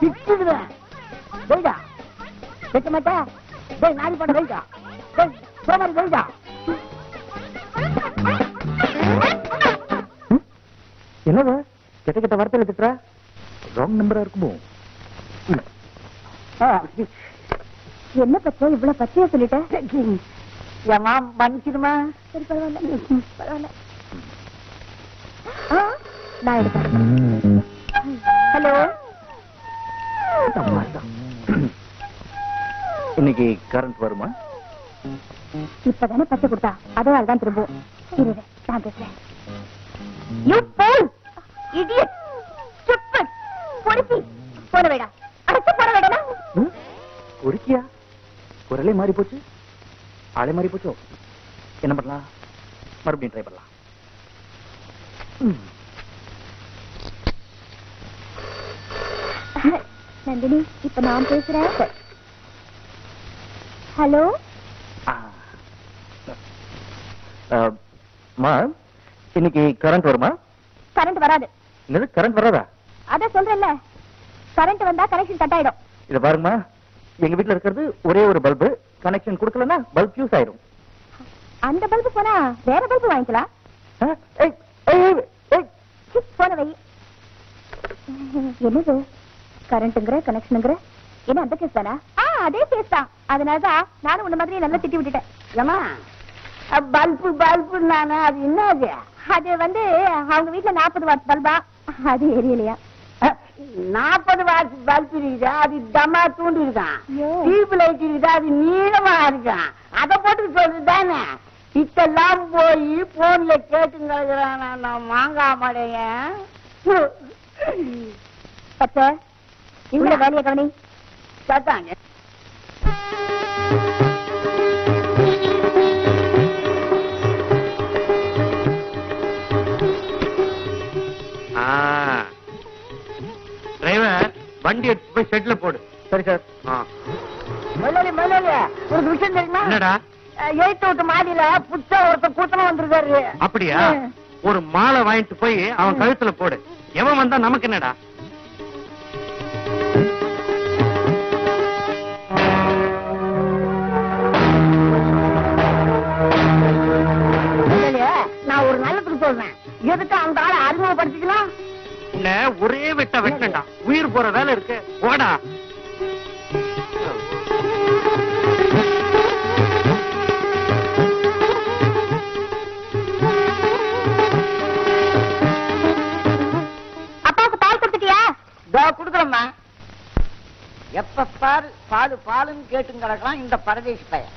திச்சுடுவேன். வைடா வைக்க மாட்டா, போய் நாடி பண்ண வைக்கா, போய் சோமாரி வைடா. என்னது கிட்ட கிட்ட வார்த்தையில திட்டுற? ராங் நம்பரா இருக்குமோ? என்ன பத்தியா இவ்வளவு பத்தியா சொல்லிட்டேன்? ஏமா மன்னிச்சிடுமா? சரி பரவாயில்ல பரவாயில்ல. நான் எடுக்கிறேன். ஹலோ, இன்னைக்கு கரண்ட் வருமா? இப்பதானே பச்சை கொடுத்தா, அதனால தான் திரும்பவும் நான் பேசுறேன். போன வேடா அடுத்து, போன வேடா பொறுக்கியா? குரலே மாறி போச்சு, ஆளே மாறி போச்சோ? என்ன பண்ணலாம்? மறுபடியும் ட்ரை பண்ணலாம். நந்தினி, இப்ப நான் பேசுறேன். ஹலோ மா, இன்னைக்கு கரண்ட் வருமா? கரண்ட் வராது. என்னது கரண்ட் வராதா? அதான் சொல்றேன்ல, கரண்ட் வந்தா கனெக்ஷன் கட் ஆயிடும். இத பாருங்கம்மா, எங்க வீட்டுல இருக்கிறது ஒரே ஒரு பல்பு, கனெக்ஷன் கொடுக்கலன்னா பல்ப் ஃபியூஸ் ஆயிடும். அந்த பல்பு போனா வேற பல்பு வாங்கிக்கலாம். என்னது கரண்ட்ங்கிற கனெக்ஷனுங்கிற என்ன அந்த கேஸ் தானா? அதே கேஸ் தான். அதனாலதான் நானும் உன்ன மாதிரி நல்லா திட்டி விட்டுட்டேன். பல்பு பல்பு நானே, அது என்னது? அது வந்து அவங்க வீட்டுல 40 வாட் பல்பா, அது எரியலையா? 40 வாட் பல்ப் இருக்குதா, அது தமா தூண்டு இருக்கான். டியூப் லைட் இருக்குதா, அது நீளமா இருக்கான். அதை போட்டு சொல்றதுதானே. இதெல்லாம் போய் போன்ல கேட்டுங்க மாங்காமடைய. பச்சை இவ்வளோ வேலையை கவனி கேட்டாங்க. டிரைவர் வண்டி எடுத்து போய் செட்ல போடு. சரி சார். ஒரு விஷயம் தெரியுமா? என்னடா? ஏய்தோட்டு மாடியில புத்தா ஒருத்த கூத்தன வந்திருக்காரு. அப்படியா? ஒரு மாலை வாங்கிட்டு போய் அவன் கழுத்துல போடு. எவன் வந்தா நமக்கு என்னடா? நான் ஒரு நல்லதுக்கு சொல்றேன், எதுக்கு அந்த ஆளை அறிமுகப்படுத்திக்கலாம்? ஒரே வெட்ட வெட்டா உயிர் போற வேலை இருக்கு. ஓடா. அப்பாவுக்கு பால் கொடுத்துட்டியா? குடுக்கறம்மா. எப்ப பாரு பாலு பாலுன்னு கேட்டு கிடக்கலாம் இந்த பரதேசி பையன்.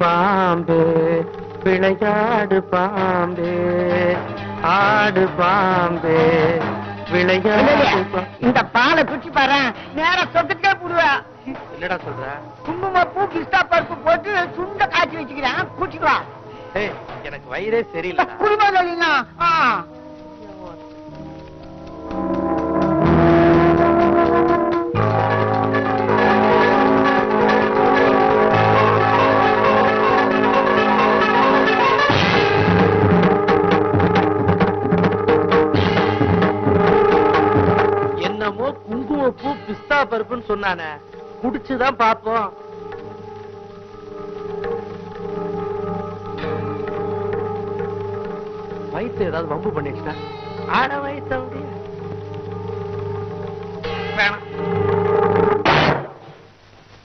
பாம்பு விளையாடு பாம்பு ஆடு பாம்பு விளையாடு. இந்த பாலை குச்சி பாரு, நேரா சொத்துக்கே போடுவா. என்னடா சொல்ற? குங்குமப்பூ பிஸ்தா பருப்பு போட்டு சுண்ட காய்ச்சி வச்சுக்கிறேன், குடிச்சுக்கா. எனக்கு வயிறே சரியில்லை. குடிமா சொல்லினா பருப்புன்னு சொன்னானே, குடிச்சுதான் பார்ப்போம். வயிற்று ஏதாவது வம்பு பண்ணிடுச்சுன்னா ஆட வயிற்று வேணாம்.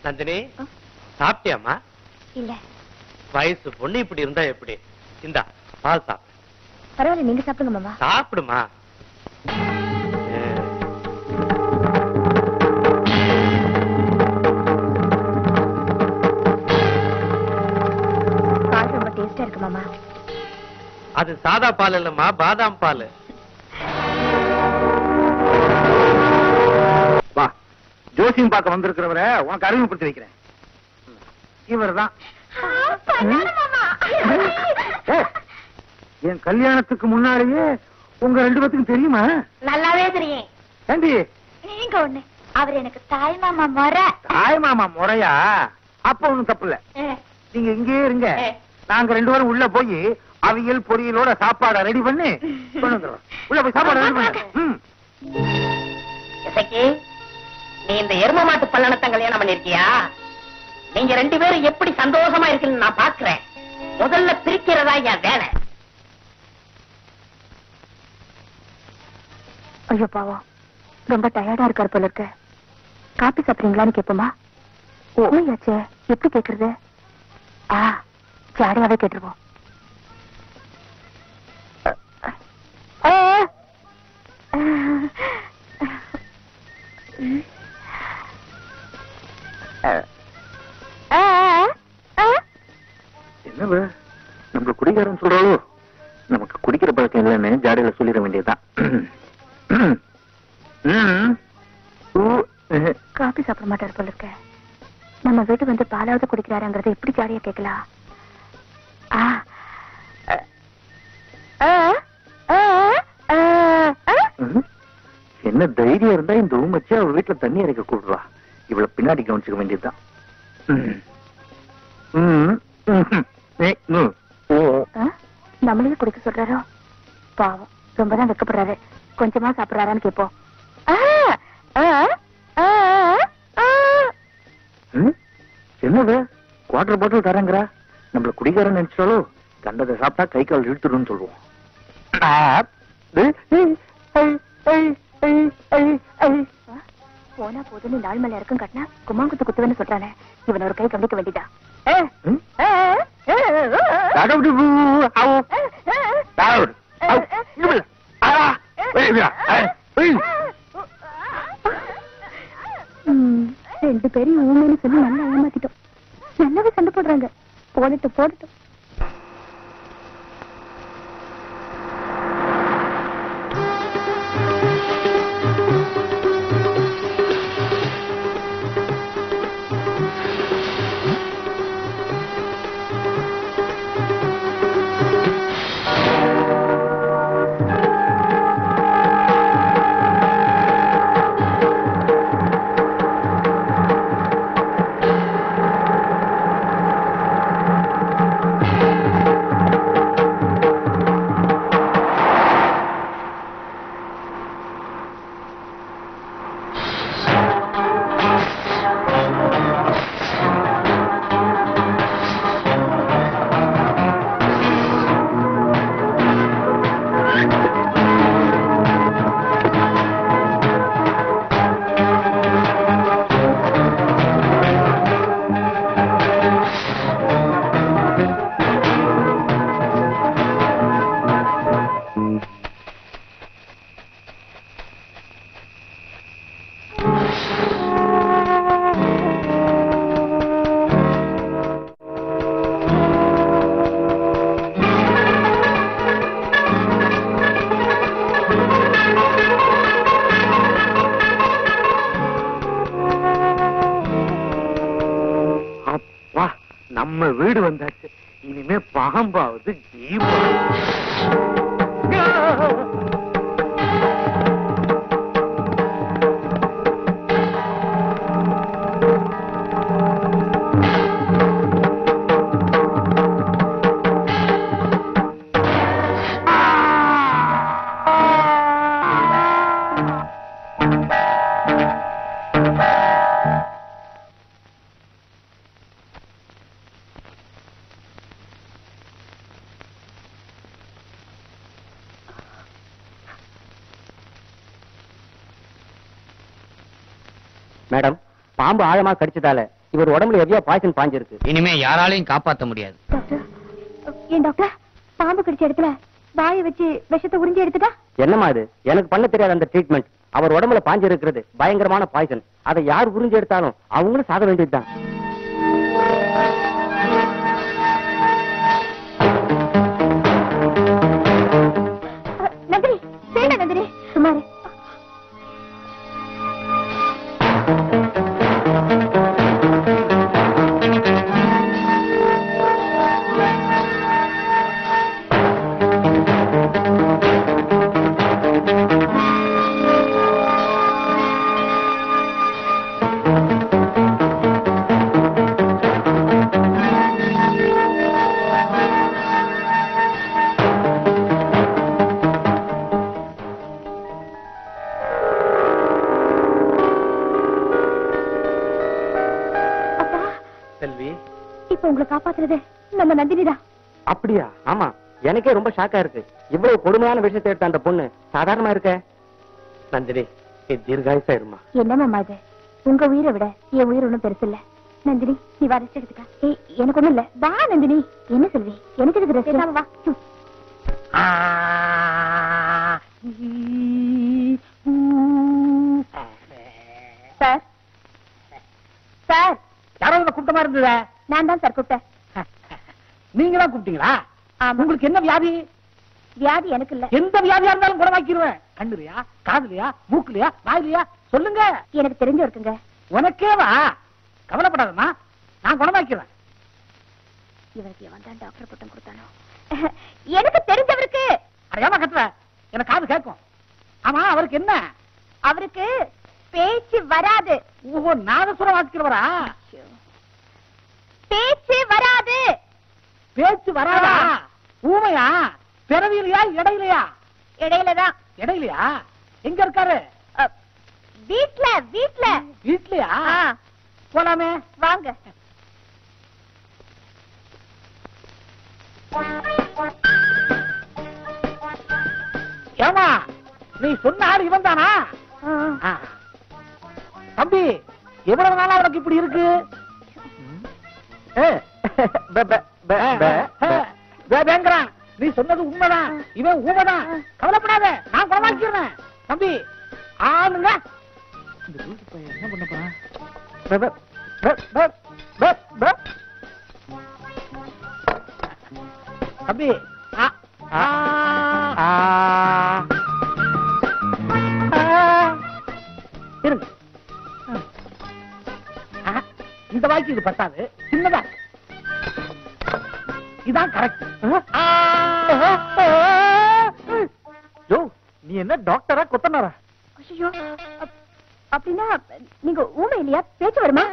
நந்தினி, சாப்பிட்டியாமா? இல்ல. வயசு பொண்ணு இப்படி இருந்தா எப்படி? இந்தா பால் சாப்பிடு. பரவாயில்ல, நீங்க சாப்பிடுங்க மாமா. சாப்பிடுமா. அது சாதா பால் இல்லம்மா, பாதாம் பால். வா, ஜோசியம் பார்க்க வந்திருக்கிறவர உனக்கு அறிமுகப்படுத்தி வைக்கிறேன். இவர் தான் என் கல்யாணத்துக்கு முன்னாலேயே உங்க ரெண்டு பேத்துக்கும் தெரியுமா? நல்லாவே தெரியும். நீங்க ஒண்ணு, அவர் எனக்கு தாய்மாமா முறை. தாய்மாமா முறையா? அப்ப ஒண்ணும் தப்பு இல்ல. நீங்க இங்கே இருங்க, நாங்க ரெண்டு பேரும் உள்ள போய் அவியல் பொரியலோட சாப்பாடு ரெடி பண்ணி சொல்லுங்க. உள்ள போய் சாப்பாடு ரெடி பண்ணி. நீ இந்த எரும மாட்டு பல்லணத்தை கல்யாணம் பண்ணிருக்கியா? நீங்க ரெண்டு பேரும் எப்படி சந்தோஷமா இருக்கீங்க நான் பாக்குறேன். முதல்ல பிரிக்கிறதா என் வேலை. ஐயோ பாவம், ரொம்ப டயர்டா இருக்காரு போல இருக்க. காப்பி சாப்பிடுறீங்களான்னு கேட்போமா? ஓயாச்சே, எப்படி கேக்குறது? ஜாடியாவே கேட்டுருவோம். என்னவ நம்ம குடிக்காரன்னு சொல்றாலும் நமக்கு குடிக்கிற பழக்கம் இல்லைன்னு ஜாடியில சொல்லிட வேண்டியதுதான். காபி சாப்பிட மாட்டார் போல இருக்க. நம்ம வீட்டு வந்து பாலாவது குடிக்கிறாருங்கிறத எப்படி ஜாடியா கேட்கலாம்? என்ன தைரியம் இருந்தா இந்த ஊமச்சி அவ வீட்டுல தண்ணி அரைக்க கூடுவா? இவ்வளவு பின்னாடி கவனிச்சுக்க வேண்டியதுதான். நம்மளையும் குடிக்க சொல்றாரோ பாவம், ரொம்பதான் வெக்கப்படுறாரு. கொஞ்சமா சாப்பிடறாரான்னு கேட்போம். என்னது குவார்டர் பாட்டில் தரங்கறா? நம்மள குடிகாரன் நினைச்சாலோ கண்டதை சாப்பிட்டா கை கால் இழுத்துடுன்னு சொல்லுவோம். போனா போதுன்னு நாள் மேல இறக்கம் காட்டினா குமாங்குத்து குத்துவேன்னு சொல்றானே இவன் ஒரு கை கம்பிக்க வேண்டியதா? ரெண்டு பேரும் ஊமைன்னு சொல்லி நல்லா ஏமாத்திட்டோம். நல்லாவே சண்டை போடுறாங்க. போடட்டும் போடட்டும். மேடம், பாம்பு ஆழமா கடிச்சதால இவர் உடம்புல எவ்வியா பாய்ச்சல் பாஞ்சிருக்கு. இனிமே யாராலையும் காப்பாற்ற முடியாது. ஏன் டாக்டர், பாம்பு கடிச்ச இடத்துல வாயை வச்சு விஷத்தை உறிஞ்சி எடுத்துட்டா என்னமா அது? எனக்கு பண்ண தெரியாத அந்த ட்ரீட்மெண்ட். அவர் உடம்புல பாஞ்சு இருக்கிறது பயங்கரமான பாய்ச்சல். அதை யார் உறிஞ்சி எடுத்தாலும் அவங்களும் சாக வேண்டியதுதான். நந்தினி, சேனா நந்தினி, சுமாரு அப்படியா? ஆமா, எனக்கே ரொம்ப ஷாக்கா இருக்கு. இவ்வளவு கொடுமையான விஷயத்தை எடுத்த அந்த பொண்ணு சாதாரணமா இருக்க. நந்தினி, நீ தீர்காயுசா இருமா. என்னமாமா இது? உங்க உயிரை விட என் உயிர் ஒண்ணும் பெருசு இல்ல. நந்தினி, நீ வா, ரெஸ்ட் எடுத்துக்க. ஏய், எனக்கு ஒண்ணும் இல்ல, வா நந்தினி. என்ன செல்வி, எனக்கு எதுக்கு ரெஸ்ட்? வா வா. சார் சார், யாராவது கூட்டமா இருந்ததா? நான் தான் சார் கூப்பிட்டேன். நீங்க தான் கூப்பிட்டீங்களா? உங்களுக்கு என்ன வியாதி? வியாதி எனக்கு இல்ல. எந்த வியாதியா இருந்தாலும் குணமாக்கிடுவேன். கண்ணுலயா, காதுலயா, மூக்குலயா, வாயிலயா? சொல்லுங்க. எனக்கு தெரிஞ்சு இருக்குங்க. உனக்கேவா? கவலைப்படாதம்மா, நான் குணமாக்கிறேன். இவருக்கு எவன் தான் டாக்டர் பட்டம் கொடுத்தானோ? எனக்கு தெரிஞ்சவருக்கு. அடையாம கட்டுற எனக்கு காது கேட்கும். ஆமா, அவருக்கு என்ன? அவருக்கு பேச்சு வராது. ஓ, நாதசுரம் வாசிக்கிறவரா? பேச்சு வராது. பேச்சு வராதா? ஊமையா? பிறவிலையா? இடையிலையா? இடையிலதான். இடையிலையா? எங்க இருக்காரு? வீட்டுல. வீட்டுல? வீட்டுலயா? போலாமே, வாங்க. நீ சொன்னார் இவன் தானா? தம்பி, எவ்வளவு நாளா உனக்கு இப்படி இருக்கு? நீ சொன்னது உண்மைதான், இவன் ஊமைதான். கவலைப்படாத, நான் குணமாக்கிறேன். தம்பி ஆளுங்க என்ன பண்ணப்பா? தம்பி இருங்க, இந்த வாய்க்கு இது பத்தாது, சின்னதா இதான் கரெக்ட். ஜோ, நீ என்ன டாக்டரா கொத்தனாரா? அப்படின்னா நீங்க ஊமை இல்லையா? பேச்சு வருமா?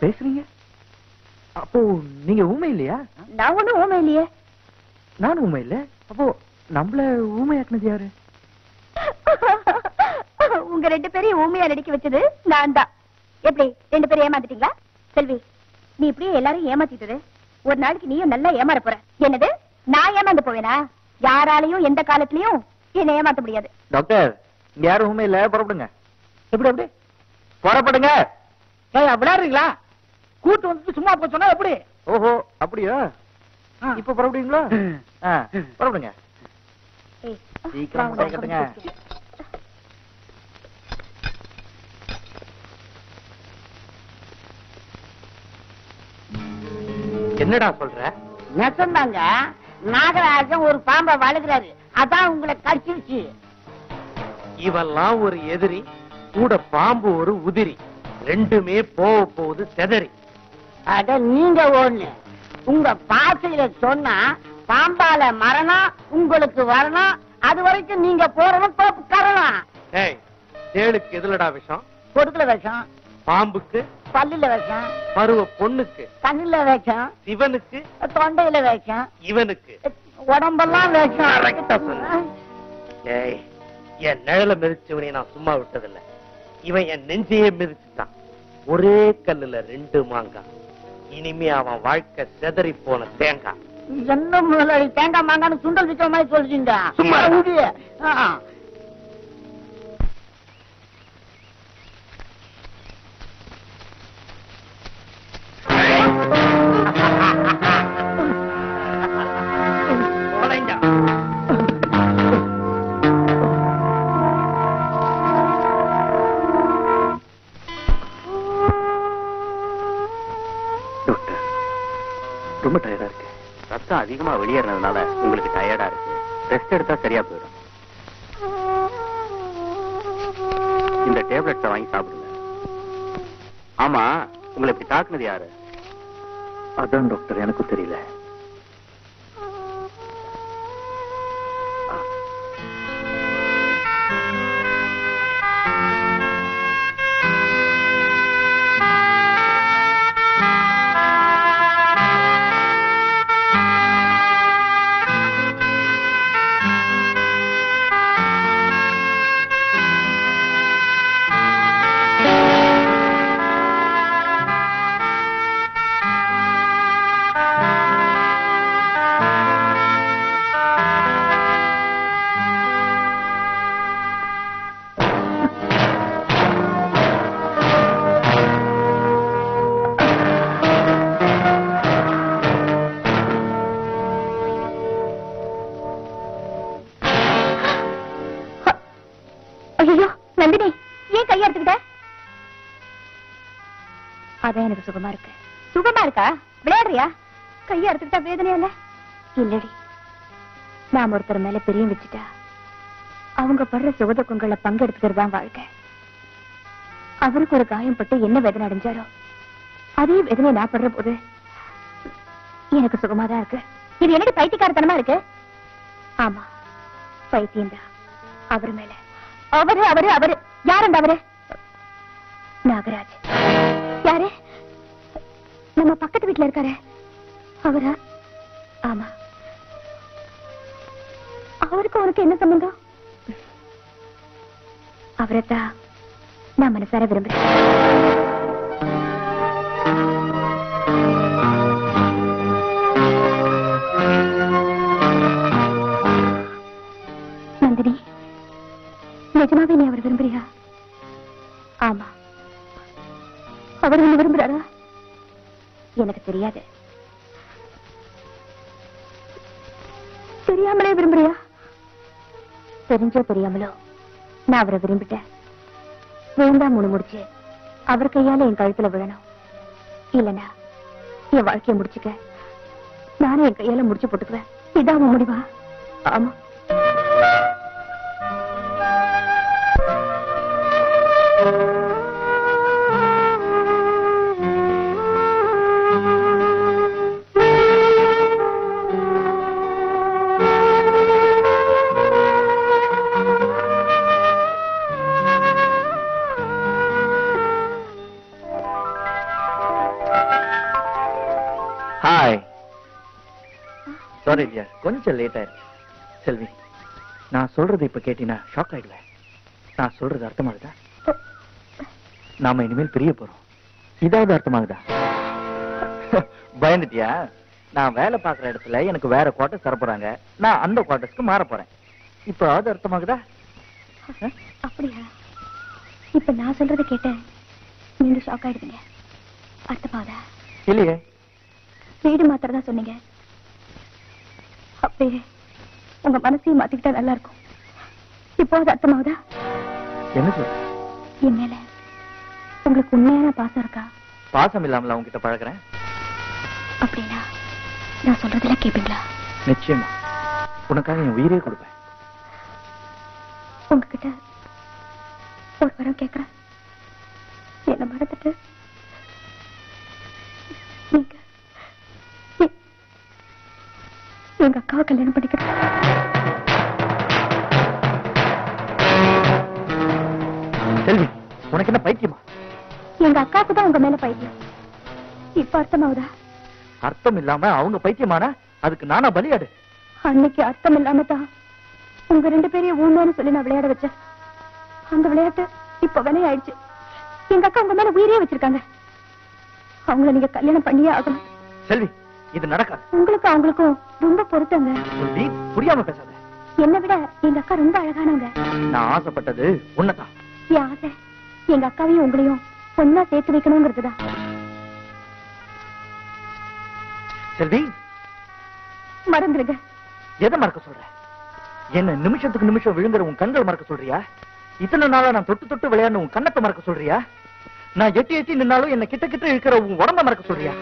பேசுறீங்க? அப்போ நீங்க ஊமை இல்லையா? நான் ஒண்ணும் ஊமை இல்லையே. நான் ஊமை இல்ல, அப்போ நம்மள ஊமையாக்குனது யாரு? உங்க ரெண்டு பேரையும் ஊமையா நடிக்க வச்சது நான் தான். எப்படி ரெண்டு பேரும் ஏமாந்துட்டீங்களா? செல்வி, நீ இப்படியே எல்லாரும் ஏமாத்திட்டது. ஒரு நாளைக்கு நீயும் நல்லா ஏமாற போற. என்னது, நான் ஏமாந்து போவேனா? யாராலையும் எந்த காலத்திலயும் என்ன ஏமாத்த முடியாது. டாக்டர், இங்க யாரும் ஊமை இல்ல, புறப்படுங்க. எப்படி எப்படி புறப்படுங்க? விளையாடுறீங்களா? கூட்டு வந்து சும்மா போய் சொன்னா எப்படி? ஓஹோ, அப்படியா? இப்ப புறப்படுவீங்களா? புறப்படுங்க, சீக்கிரம் புறப்படுங்க. என்னடா சொல்ற? நெசந்தாங்க, நாகராஜன் ஒரு பாம்பை வளர்க்கிறாரு, அதான் உங்களை கடிச்சிருச்சு. இவெல்லாம் ஒரு எதிரி, கூட பாம்பு ஒரு உதிரி, ரெண்டுமே போக போகுது செதறி. அட நீங்க ஒண்ணு, உங்க பாசையில சொன்னா பாம்பால மரணம் உங்களுக்கு வரணும், அது வரைக்கும் நீங்க போறணும் தோப்பு கரணும். ஏய், தேளுக்கு எதுலடா விஷம்? கொடுக்குல விஷம். பாம்புக்கு பல்லுல விஷம். பருவ பொண்ணுக்கு கண்ணுல விஷம். சிவனுக்கு தொண்டையில விஷம். இவனுக்கு உடம்பெல்லாம் விஷம். ஏய், என் நிழல மிதிச்சவனை நான் சும்மா விட்டதில்லை. இவன் என் நெஞ்சையே மிதிச்சுட்டான். ஒரே கல்லுல ரெண்டு மாங்கா. இனிமே அவன் வாழ்க்கை செதறி போன தேங்காய். என்ன முதலாளி, தேங்காய் மாங்கான்னு சுண்டல் விக்கிற மாதிரி சொல்றீங்க? சும்மா அதிகமா வெளியேறதுனால உங்களுக்கு டயர்டா இருக்கு. ரெஸ்ட் எடுத்தா சரியா போயிடும். இந்த டேப்லெட்ஸை வாங்கி சாப்பிடுங்க. ஆமா, உங்களுக்கு தாக்குனது யாரு? அதான் டாக்டர், எனக்கும் தெரியல. எனக்கு சுகமா இருக்கு. சுகமா இருக்கா? விளையாடுறியா? கையை அறுத்துக்கிட்டா வேதனையா இல்ல? இல்லடி, நாம ஒருத்தர் மேல பெரிய வச்சுட்டா அவங்க படுற சுகதுக்கங்களை பங்கெடுத்துக்கிறதான் வாழ்க்கை. அவருக்கு ஒரு காயம் பட்டு என்ன வேதனை அடைஞ்சாரோ அதே வேதனை நான் படுற போது எனக்கு சுகமாதான் இருக்கு. இது என்னடி பைத்தியக்காரத்தனமா இருக்கு? ஆமா, பைத்தியம்தான். அவர் மேல அவரு அவரு அவரு யாருண்ட? அவரு நாகராஜ். யாரு? நம்ம பக்கத்து வீட்டுல இருக்காரு அவரா? ஆமா. அவருக்கு அவனுக்கு என்ன சம்பந்தம்? அவரைத்தான் நான் மனசார விரும்புறேன். நிஜமாவே நீ அவர் விரும்புறியா? ஆமா, அவர் என்ன விரும்புறாரா எனக்கு தெரியாது. தெரியாமலே விரும்புறியா? தெரிஞ்சோ தெரியாமலோ நான் அவரை விரும்பிட்டேன். வேண்டாம் மூணு முடிச்சு அவர் கையால என் கழுத்துல விழணும். இல்லைன்னா என் வாழ்க்கையை முடிச்சுக்க, நானே என் கையால முடிச்சு போட்டுக்குவேன். இதான் முடிவா? ஆமா. Sorry dear, கொஞ்சம் லேட் ஆயிடுச்சு. செல்வி, நான் சொல்றது இப்ப கேட்டினா ஷாக் ஆயிடுவேன். நான் சொல்றது அர்த்தமாகுதா? நாம இனிமேல் பிரிய போறோம், இதாவது அர்த்தமாகுதா? பயந்துட்டியா? நான் வேலை பார்க்குற இடத்துல எனக்கு வேற குவார்ட்டர்ஸ் தரப்போறாங்க, நான் அந்த குவார்ட்டர்ஸ்க்கு மாற போறேன். இப்ப அது அர்த்தமாகுதா? அப்படியா? இப்ப நான் சொல்றதை கேட்டேன் நீங்க ஷாக் ஆயிடுவீங்க, அர்த்தமாகுதா? இல்லையே. வீடு மாத்திரதா சொன்னீங்க, அப்பே உங்க மனசையும் மாத்திக்கிட்டா நல்லா இருக்கும். இப்போ அது அர்த்தமாகுதா? என்ன சொல்ற? என் மேல உங்களுக்கு உண்மையான பாசம் இருக்கா? பாசம் இல்லாமல உங்ககிட்ட பழக்கிறேன் அப்படின்னா நான் சொல்றதுல கேப்பீங்களா? நிச்சயமா, உனக்காக என் உயிரே கொடுப்பேன். உங்ககிட்ட ஒரு வரம் கேட்கிறேன், என்ன மறந்துட்டு எங்க அக்காவை கல்யாணம் பண்ணிக்கிறேன். செல்வி, உனக்கு என்ன பைத்தியமா? எங்க அக்காவுக்கு தான் உங்க மேல பைத்தியம். இப்ப அர்த்தமாவதா? அர்த்தம் இல்லாம அவங்க பைத்தியமானா அதுக்கு நானா பலியாடு? அன்னைக்கு அர்த்தம் இல்லாம தான் உங்க ரெண்டு பேரையும் ஊன்னு சொல்லி நான் விளையாட வச்சேன். அந்த விளையாட்டு இப்ப விளையாயிடுச்சு. எங்க அக்கா உங்க மேல உயிரே வச்சிருக்காங்க, அவங்கள நீங்க கல்யாணம் பண்ணியே ஆகணும். செல்வி, இது நடக்காது. உங்களுக்கு அவங்களுக்கும் ரொம்ப பொருத்தங்க. புரியாம பேசாத. என்ன விட எங்க அக்கா ரொம்ப அழகானவங்க. நான் ஆசைப்பட்டது உன்னதான். என் ஆசை எங்க அக்காவையும் உங்களையும் ஒன்னா சேர்த்து வைக்கணுங்கிறதுதான். செல்வி, மறந்துருங்க. எதை மறக்க சொல்ற? என்ன நிமிஷத்துக்கு நிமிஷம் விழுங்குற உன் கண்கள் மறக்க சொல்றியா? இத்தனை நாளா நான் தொட்டு தொட்டு விளையாடணும் உன் கண்ணத்தை மறக்க சொல்றியா? நான் எட்டி எட்டி நின்னாலும் என்ன கிட்ட கிட்ட இருக்கிற உன் உடம்ப மறக்க சொல்றியா?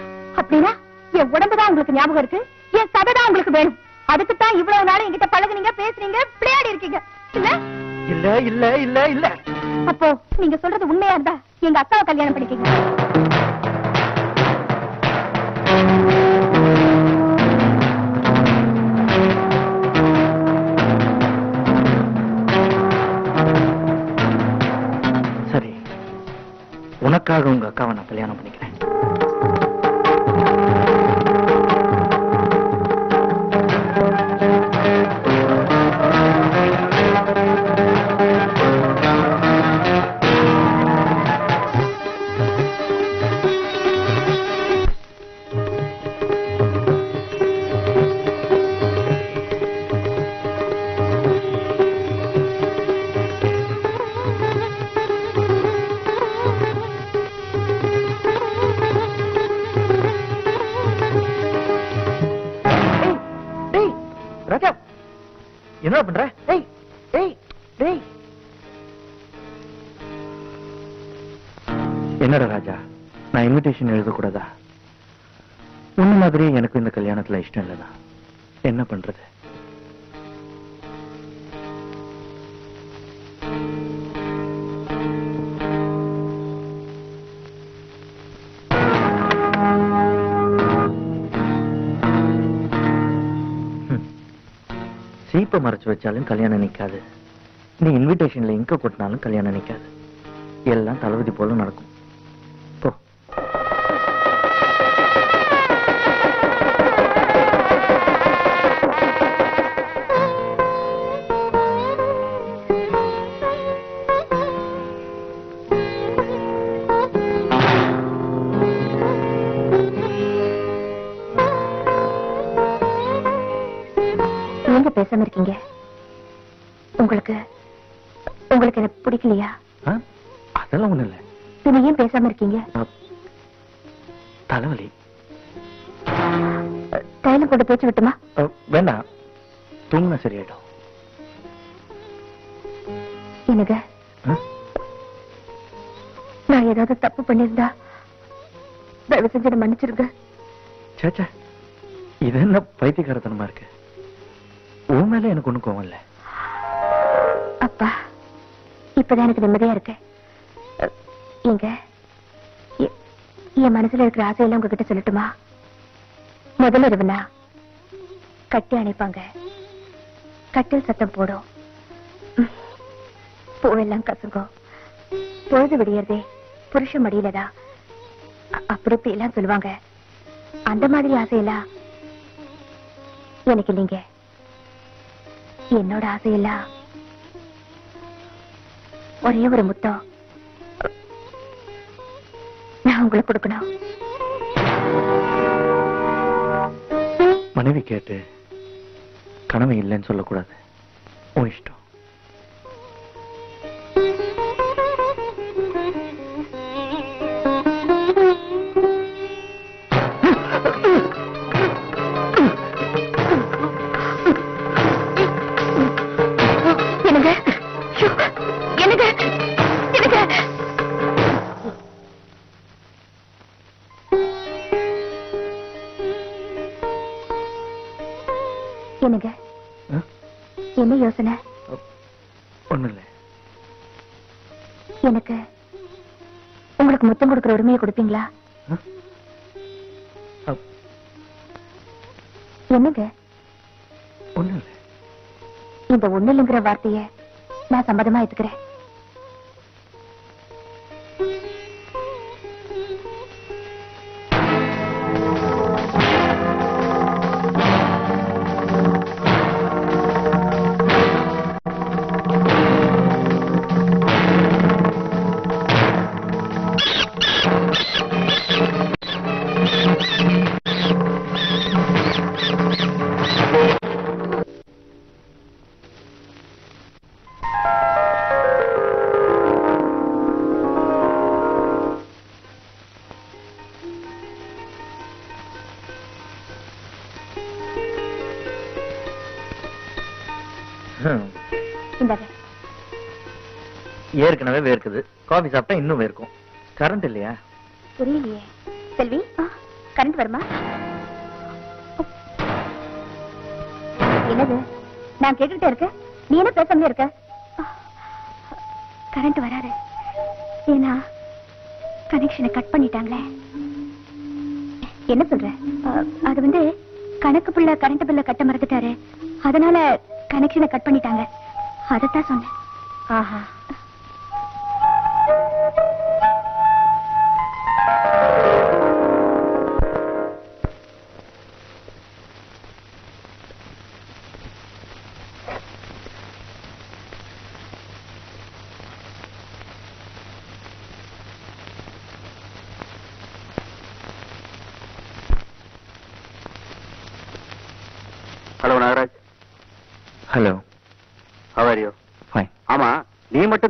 அப்படின்னா என் உடம்புதான் உங்களுக்கு ஞாபகம் இருக்கு, என் சபைதான் உங்களுக்கு வேணும். அதுக்குத்தான் இவ்வளவு நாள் என்கிட்ட பழகுனீங்க, பேசுறீங்க, பிளேடி இருக்கீங்க. இல்ல இல்ல இல்ல இல்ல இல்ல அப்போ நீங்க சொல்றது உண்மையா இருந்தா எங்க அக்காவை கல்யாணம் பண்ணிக்கீங்க. சரி, உனக்காக உங்க அக்காவை நான் கல்யாணம் பண்ணிக்கிறேன். என்ன பண்ற? ஏய் ஏய் டேய், என்னடா ராஜா, நான் இன்விடேஷன் எழுதக்கூடாதா? உன்ன மாதிரி எனக்கு இந்த கல்யாணத்துல இஷ்டம் இல்லடா. என்ன பண்றது? சீப்பை மறைச்சு வச்சாலும் கல்யாணம் நிக்காது, நீ இன்விடேஷன்ல இங்க கொட்டினாலும் கல்யாணம் நிக்காது. எல்லாம் தளபதி போல நடக்கும். போ. உங்களுக்கு உங்களுக்கு என்ன பிடிக்கலையா? அதெல்லாம் ஒண்ணு இல்ல. நீங்க ஏன் பேசாம இருக்கீங்க? தலைவலி. தைலம் போட்டு பேச்சு விட்டுமா? வேண்டாம், தூங்கினா சரியாயிடும். எனக்கு நான் ஏதாவது தப்பு பண்ணிருந்தா தயவு செஞ்சு மன்னிச்சிருங்க. சேச்சா, இது என்ன பைத்தியக்காரத்தனமா இருக்கு? உன் மேல எனக்கு ஒண்ணு கோவம் இல்ல. அப்பா, இப்பதான் எனக்கு நிம்மதியா இருக்கு. இங்க என் மனசுல இருக்கிற ஆசையெல்லாம் உங்ககிட்ட சொல்லட்டுமா? முதல்ல இருவனா கட்டி அணைப்பாங்க, கட்டில் சத்தம் போடும், பூவெல்லாம் கசுங்கும், பொழுது விடியறதே புருஷ மடியிலதான் அப்படி எல்லாம் சொல்லுவாங்க. அந்த மாதிரி ஆசையெல்லாம் எனக்கு இல்லைங்க. என்னோட ஆசையெல்லாம் ஒரே ஒரு முத்தம் நான் உங்களுக்கு கொடுக்கணும். மனைவி கேட்டு கனவு இல்லைன்னு சொல்லக்கூடாது. உன் இஷ்டம். என்ன யோசனை? ஒண்ணு இல்ல. எனக்கு உங்களுக்கு முத்தம் கொடுக்கிற உரிமையை கொடுப்பீங்களா? என்னங்க ஒண்ணு இல்ல? இந்த ஒண்ணு இல்லைங்கிற வார்த்தைய நான் சம்மதமா எடுத்துக்கிறேன். ஏற்கனவே வேர்க்குது. காபி சாப்பிட்டா இன்னும் வேர்க்கும். கரண்ட் இல்லையா? புரியலையே செல்வி. கரண்ட் வருமா? என்னது நான் கேட்டுக்கிட்டே இருக்க, நீ என்ன பேசாம இருக்க? கரண்ட் வராது ஏன்னா கனெக்ஷனை கட் பண்ணிட்டாங்களே. என்ன சொல்ற? அது வந்து கணக்கு பிள்ளை கரண்ட் பில்ல கட்ட மறந்துட்டாரு, அதனால கனெக்ஷனை கட் பண்ணிட்டாங்க. அதைத்தான் சொன்னேன். ஆஹா,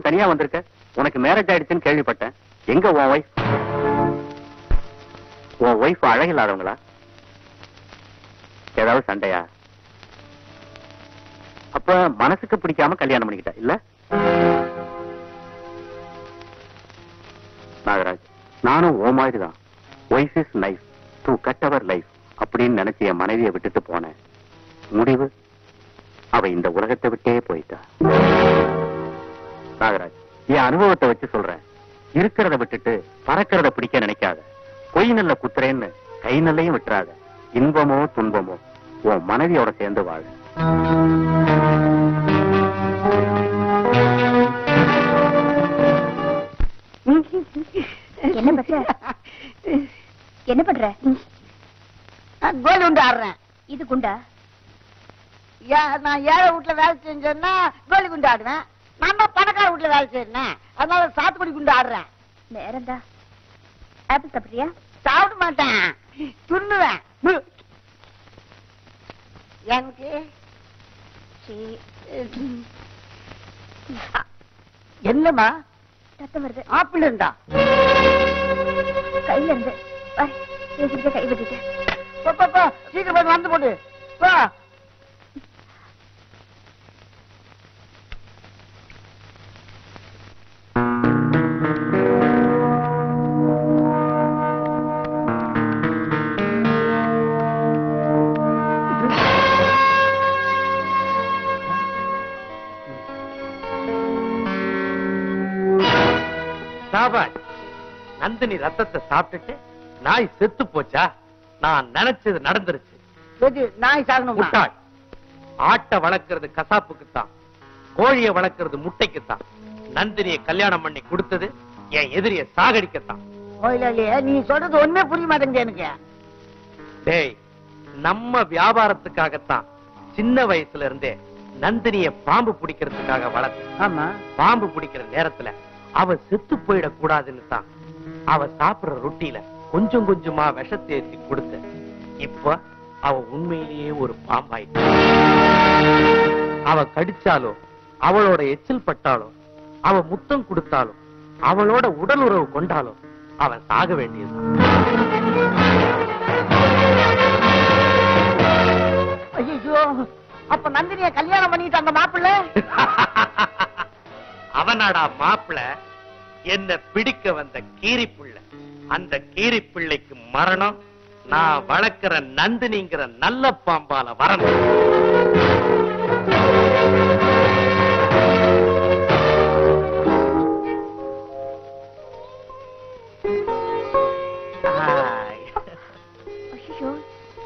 தனியா வந்திருக்க. உனக்கு மேரேஜ் ஆயிடுச்சுன்னு கேள்விப்பட்டேன். எங்க உன் வைஃப்? உன் வைஃப் அழகில்லாதவங்களா? ஏதாவது சண்டையா? அப்ப மனசுக்கு பிடிக்காம கல்யாணம் பண்ணிக்கிட்டா இல்ல? நாகராஜ், நானும் ஓ மாதிரிதான். Wife is life to cut our life அப்படின்னு நினைச்சு என் மனைவியை விட்டுட்டு போனேன். முடிவு அவ இந்த உலகத்தை விட்டே போயிட்டா. நாகராஜ், என் அனுபவத்தை வச்சு சொல்றேன். இருக்கிறத விட்டுட்டு பறக்கிறத பிடிக்க நினைக்காத. பொய் நல்ல குத்துறேன்னு கை நல்லையும் விட்டுறாத. இன்பமோ துன்பமோ உன் மனைவியோட சேர்ந்து வாழ. என்ன பண்ற? கோல் குண்டு ஆடுறேன். இது குண்டா? நான் ஏழை வீட்டுல வேலை செஞ்சேன்னா கோல் குண்டு ஆடுவேன். நம்ம பணக்கார வீட்டுல வேலை செய்யறேன், அதனால சாத்துக்குடி குண்டு ஆடுறேன். வேறதா ஆப்பிள் சாப்பிட்றியா? சாப்பிட மாட்டேன், துண்ணுவேன். எனக்கு இல்லமா ரத்தம் வருது. ஆப்பிள் இருந்தா கையில இருந்து கை விட்டுட்டேன். சீக்கிரம் வந்து போட்டு வா. நந்தினி ரத்தத்தை சாப்பிட்டுட்டு நாய் செத்து போச்சா? நான் நினைச்சது நடந்துருச்சு. நாய் சாகணும். ஆட்டை வளர்க்கறது கசாப்புக்குத்தான், கோழியை வளர்க்கறது முட்டைக்குத்தான். நந்தினியை கல்யாணம் பண்ணி கொடுத்தது என் எதிரியை சாகடிக்கத்தான். நீ சொல்றது ஒண்ணுமே புரிய மாட்டேங்குது எனக்கு. டேய், நம்ம வியாபாரத்துக்காகத்தான் சின்ன வயசுல இருந்தே நந்தினிய பாம்பு பிடிக்கிறதுக்காக வளர்த்து, பாம்பு பிடிக்கிற நேரத்துல அவ செத்து போயிடக் கூடாதுன்னு தான் அவ சாப்பிடுற ரொட்டியில கொஞ்சம் கொஞ்சமா விஷத்தை ஏற்றி கொடுத்த. இப்ப அவ உண்மையிலேயே ஒரு பாம்பாயிட்ட. அவ கடிச்சாலோ, அவளோட எச்சில் பட்டாலோ, அவ முத்தம் கொடுத்தாலும், அவளோட உடல் உறவு கொண்டாலும் அவன் சாக வேண்டியது. ஐயோ, அப்ப நந்தினிய கல்யாணம் பண்ணிட்டாங்க மாப்பிள்ள. அவனாடா மாப்பிள்ள, என்ன பிடிக்க வந்த கீரி பிள்ளை. அந்த கீரி பிள்ளைக்கு மரணம் நான் வளர்க்கிற நந்தினிங்கிற நல்ல பாம்பால வரணும்.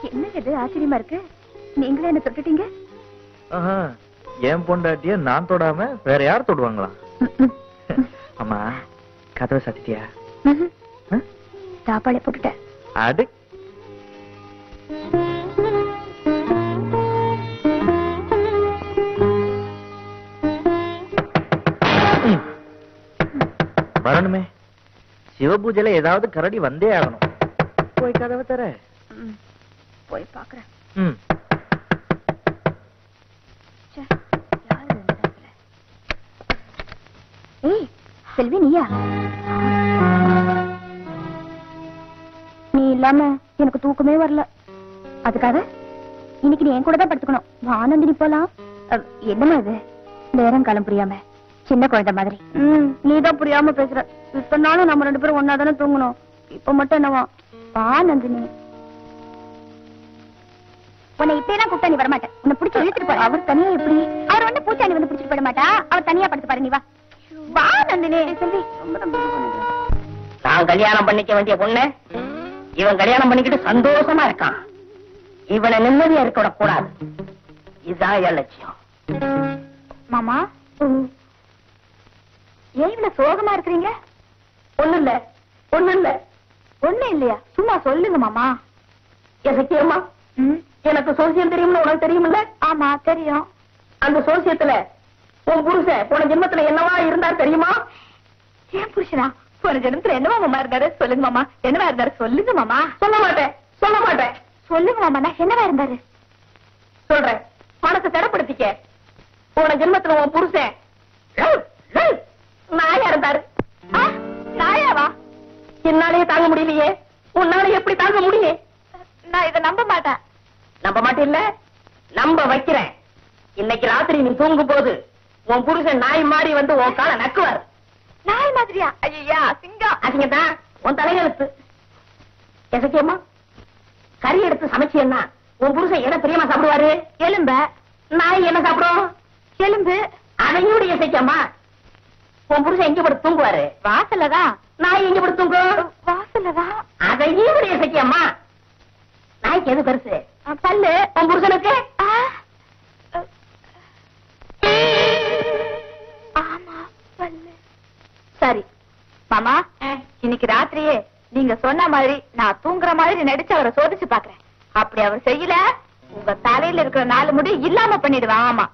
என்னது ஆச்சரியமா இருக்கு, நீங்களே என்ன தொட்டுட்டீங்க? என் பொண்டாட்டிய நான் தொடாம வேற யார் தொடுவாங்களா? அம்மா, கதவை சாத்திட்டியா? சாப்பாடு போட்டுட்டேன். அது வரணுமே, சிவபூஜையில ஏதாவது கரடி வந்தே ஆகணும். போய் கதவை தர போய் பாக்குறேன். ஏய் செல்வி, நீயா? நீ இல்லாம எனக்கு தூக்கமே வரல. அதுக்காக இன்னைக்கு நீ என் கூட தான் படுத்துக்கணும். வானந்தினி போலாம். என்னமா இது, நேரம் காலம் புரியாம சின்ன குழந்தை மாதிரி. நீதான் புரியாம பேசுற. இப்பனாலும் நம்ம ரெண்டு பேரும் ஒன்னா தானே தூங்கணும். இப்ப மட்டும் என்னவா வானந்தினி? உன்னை இப்பதான் கூப்பிட்டா நீ வரமாட்டேன். உன்னை பிடிச்சி இழுத்துட்டு போற. அவர் தனியா எப்படி? அவர் ஒண்ணு பூச்சாணி வந்து பிடிச்சிட்டு போயிட மாட்டா. அவர் தனியா படுத்து பாரு. நீ வா. நான் கல்யாணம் பண்ணிக்க வேண்டிய பொண்ணு இவன் கல்யாணம் பண்ணிக்கிட்டு சந்தோஷமா இருக்கான். இவனை நிம்மதியா இருக்க கூடாது, இதுதான் என் லட்சியம். மாமா, ஏன் இவ்வளவு சோகமா இருக்கிறீங்க? ஒண்ணு இல்ல, ஒண்ணு இல்ல, ஒண்ணு இல்லையா? சும்மா சொல்லுங்க மாமா. எதுக்கேமா? எனக்கு சோசியம் தெரியும்னு உனக்கு தெரியுமில்ல? ஆமா தெரியும். அந்த சோசியத்துல உன் புருஷ போன ஜென்மத்துல என்னவா இருந்தார் தெரியுமா? ஏன் புருஷனா போன ஜென்மத்துல என்னவா மாமா இருந்தாரு? சொல்லுங்க மாமா, என்னவா இருந்தாரு? சொல்லுங்க மாமா. சொல்ல மாட்டேன், சொல்ல மாட்டேன். சொல்லுங்க மாமா, என்னவா இருந்தாரு? சொல்றேன், மனசை தடப்படுத்திக்க. போன ஜென்மத்துல உன் புருஷன் நாயா இருந்தாரு. நாயாவா? என்னாலேயே தாங்க முடியலையே. உன்னால எப்படி தாங்க முடியும்? நான் இதை நம்ப மாட்டேன். நம்ப மாட்டேன் இல்ல, நம்ப வைக்கிறேன். இன்னைக்கு ராத்திரி நீ தூங்கும் போது உன் புருஷன் நாய் மாறி வந்து உன் கால நக்குவார். நாய் மாதிரியா? ஐயா, சிங்கம். அதுங்கதான் உன் தலையெழுத்து. எசக்கியம்மா, கறி எடுத்து சமைச்சியன்னா உன் புருஷன் என்ன பிரியமா சாப்பிடுவாரு? எலும்ப. நாய் என்ன சாப்பிடும்? எலும்பு. அதையோட எசக்கியம்மா, உன் புருஷன் எங்க போட்டு தூங்குவாரு? வாசல்லதான். நாய் எங்க போட்டு தூங்கும்? வாசல்லதான். அதையோட எசக்கியம்மா, நாய்க்கு எது பெருசு? பல்லு. உன் புருஷனுக்கு? சரி மாமா, இன்னைக்கு ராத்திரியே நீங்க சொன்ன மாதிரி நான் தூங்குற மாதிரி நடிச்சு அவரை சோதிச்சு பாக்குறேன். அப்படி அவர் செய்யல, உங்க தலையில இருக்கிற 4 முடி இல்லாம பண்ணிடுவான். ஆமா,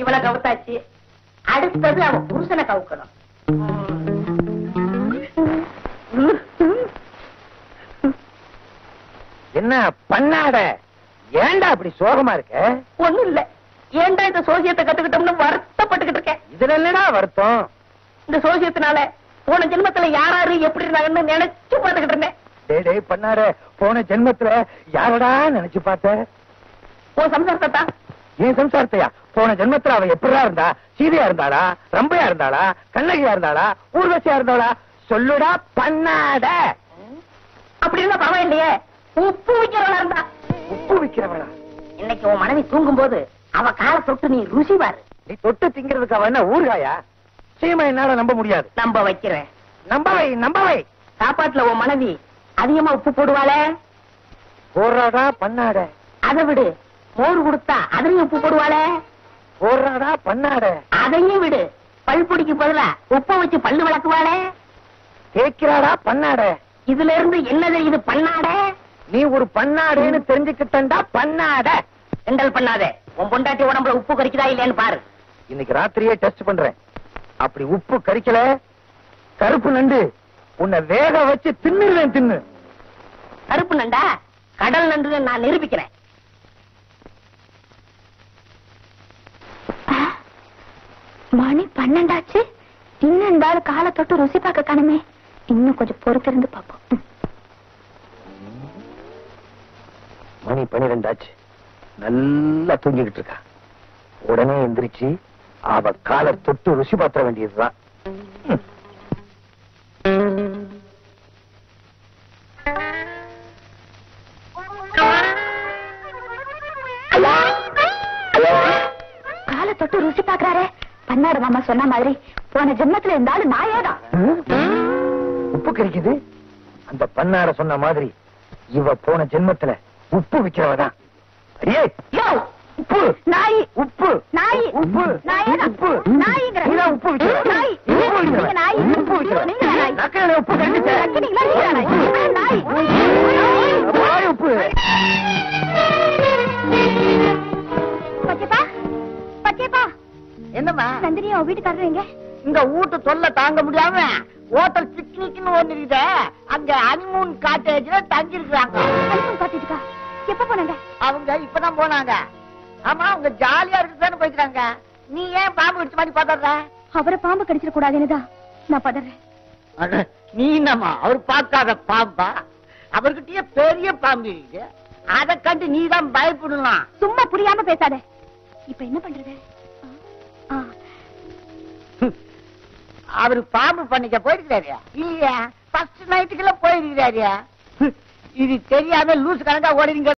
இவ்வளவு கவுத்தாச்சு. அடுத்தது அவன் புருஷனை கவுக்கணும். என்ன பண்ணாட? ஏண்டா அப்படி சோகமா இருக்க? ஒண்ணும் இல்ல. ஏண்டா இந்த சோசியத்தை கத்துக்கிட்டோம்னு வருத்தம் வருத்தப்பட்டுக்கிட்டு இருக்கேன். இதுல என்னடா வருத்தம்? இந்த சோசியத்தினால போன ஜென்மத்துல யாராரு எப்படி இருந்தாங்கன்னு நினைச்சு பார்த்துக்கிட்டு இருந்தேன். டேய் பண்ணாரு, போன ஜென்மத்துல யாரடா நினைச்சு பார்த்த? உன் சம்சாரத்தா. என் சம்சாரத்தையா? போன ஜென்மத்துல அவ எப்படியா இருந்தா? சீதையா இருந்தாளா, ரம்பையா இருந்தாளா, கண்ணகியா இருந்தாளா, ஊர்வசியா இருந்தாளா? சொல்லுடா பண்ணாத. அப்படி இருந்தா பரவாயில்லையே, உப்பு விக்கிறவளா இருந்தா. உப்பு விக்கிறவளா? இன்னைக்கு உன் மனைவி தூங்கும் போது அவ காலை தொட்டு நீ ருசி பாரு. நீ தொட்டு திங்கிறதுக்கு அவ என்ன ஊர்காயா? சீமா என்னால நம்ப முடியாது. நம்ப வைக்கிறேன். நம்பவை நம்பவை. சாப்பாட்டுல உன் மனைவி அதிகமா உப்பு போடுவாளே. போடுறாடா பண்ணாட. அதை விடு. மோர் கொடுத்தா அதையும் உப்பு போடுவாளே. போடுறாடா பண்ணாட. அதையும் விடு. பல்பொடிக்கு பதிலா உப்பை வச்சு பல்லு விளக்குவாளே. கேட்கிறாடா பண்ணாட. இதுல இருந்து என்னது இது பண்ணாட? நீ ஒரு பண்ணாடுன்னு தெரிஞ்சுக்கிட்டா பண்ணாட. எண்டல் பண்ணாத. உன் பொண்டாட்டி உடம்புல உப்பு கரிக்குதா இல்லையான்னு பாரு. இன்னைக்கு ராத்திரியே டெஸ்ட் பண்றேன். அப்படி உப்பு கரிக்கல, கருப்பு நண்டு உன்னை வேக வச்சு தின்னுடுவேன். தின்னு. கருப்பு நண்டா கடல் நண்டு நான் நிரூபிக்கிறேன். மணி 12 ஆச்சு. இன்னும் இருந்தாலும் காலை தொட்டு ருசி பார்க்க காணுமே. இன்னும் கொஞ்சம் பொறுத்திருந்து பார்ப்போம். மணி 12 ஆச்சு. நல்லா தூங்கிக்கிட்டு இருக்கா. உடனே எந்திரிச்சு அவ காலை தொட்டு ருசி பார்த்த வேண்டியதுதான். காலை தொட்டு ருசி பார்க்கறாரே பன்னாடு மாமா சொன்ன மாதிரி போன ஜென்மத்துல இருந்தாலும் நாயாதான். உப்பு கரிக்குது. அந்த பன்னாட சொன்ன மாதிரி இவ போன ஜென்மத்துல உப்பு விக்கிறவதான். என்னம்மா நந்தினியா வீட்டு தருவீங்க? இந்த வீட்டு சொல்ல தாங்க முடியாம ஹோட்டல் பிக்னிக்னு ஒண்ணு இருக்குதே, அங்க ஹனிமூன் காட்டேஜ்ல தங்கிருக்காங்க. எப்ப போனாங்க அவங்க? இப்பதான் போனாங்க. ஆமா அவங்க ஜாலியா இருக்குதான்னு போயிட்டாங்க. நீ ஏன் பாம்பு கடிச்ச மாதிரி பதற? அவரை பாம்பு கடிச்சிட கூடாதுன்னுதான் நான் பதறேன். நீ என்னம்மா அவரு பார்க்காத பாம்பா? அவர்கிட்டயே பெரிய பாம்பு இருக்கு, அதை கண்டு நீ தான் பயப்படலாம். சும்மா புரியாம பேசாத. இப்ப என்ன பண்றது? அவரு பாம்பு பண்ணிக்க போயிருக்கிறாரியா இல்லையா? ஃபர்ஸ்ட் நைட்டுக்குள்ள போயிருக்கிறாரியா? இது தெரியாம லூஸ் கணக்கா ஓடுறீங்க.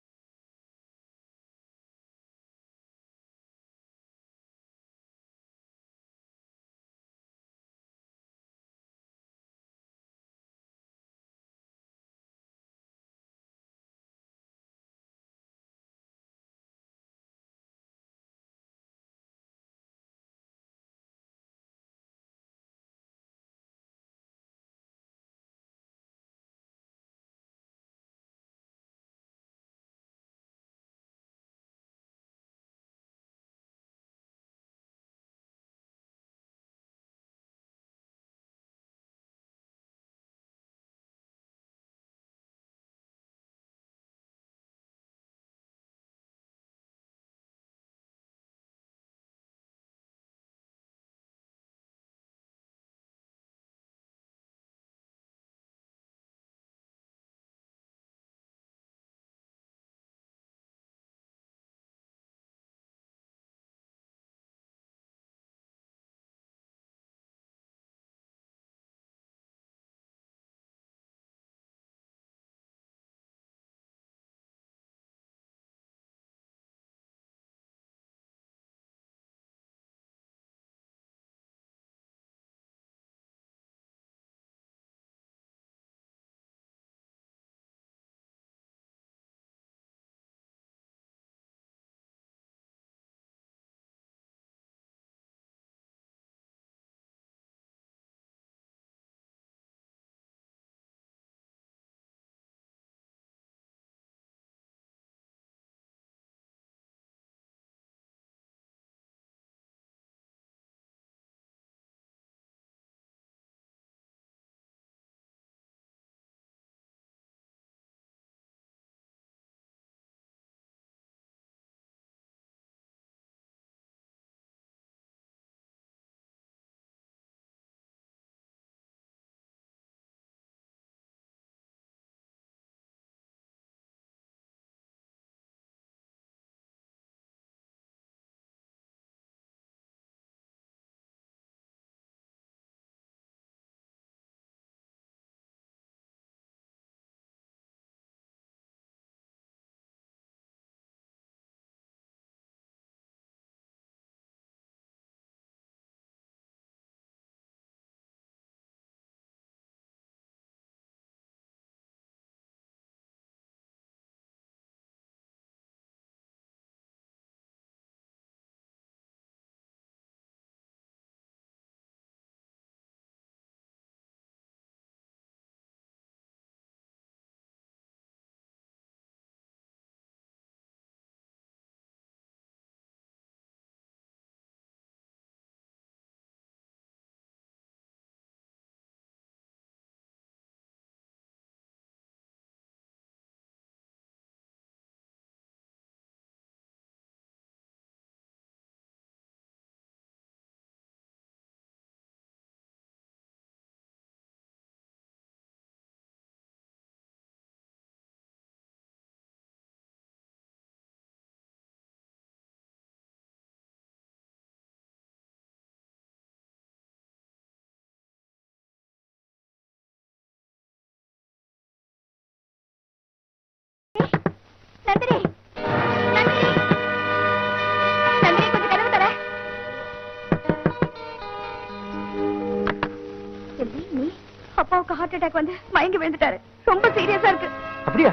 அப்பாவுக்கு ஹார்ட் அட்டாக் வந்து மயங்கி விழுந்துட்டாரு. ரொம்ப சீரியஸா இருக்கு. அப்படியா?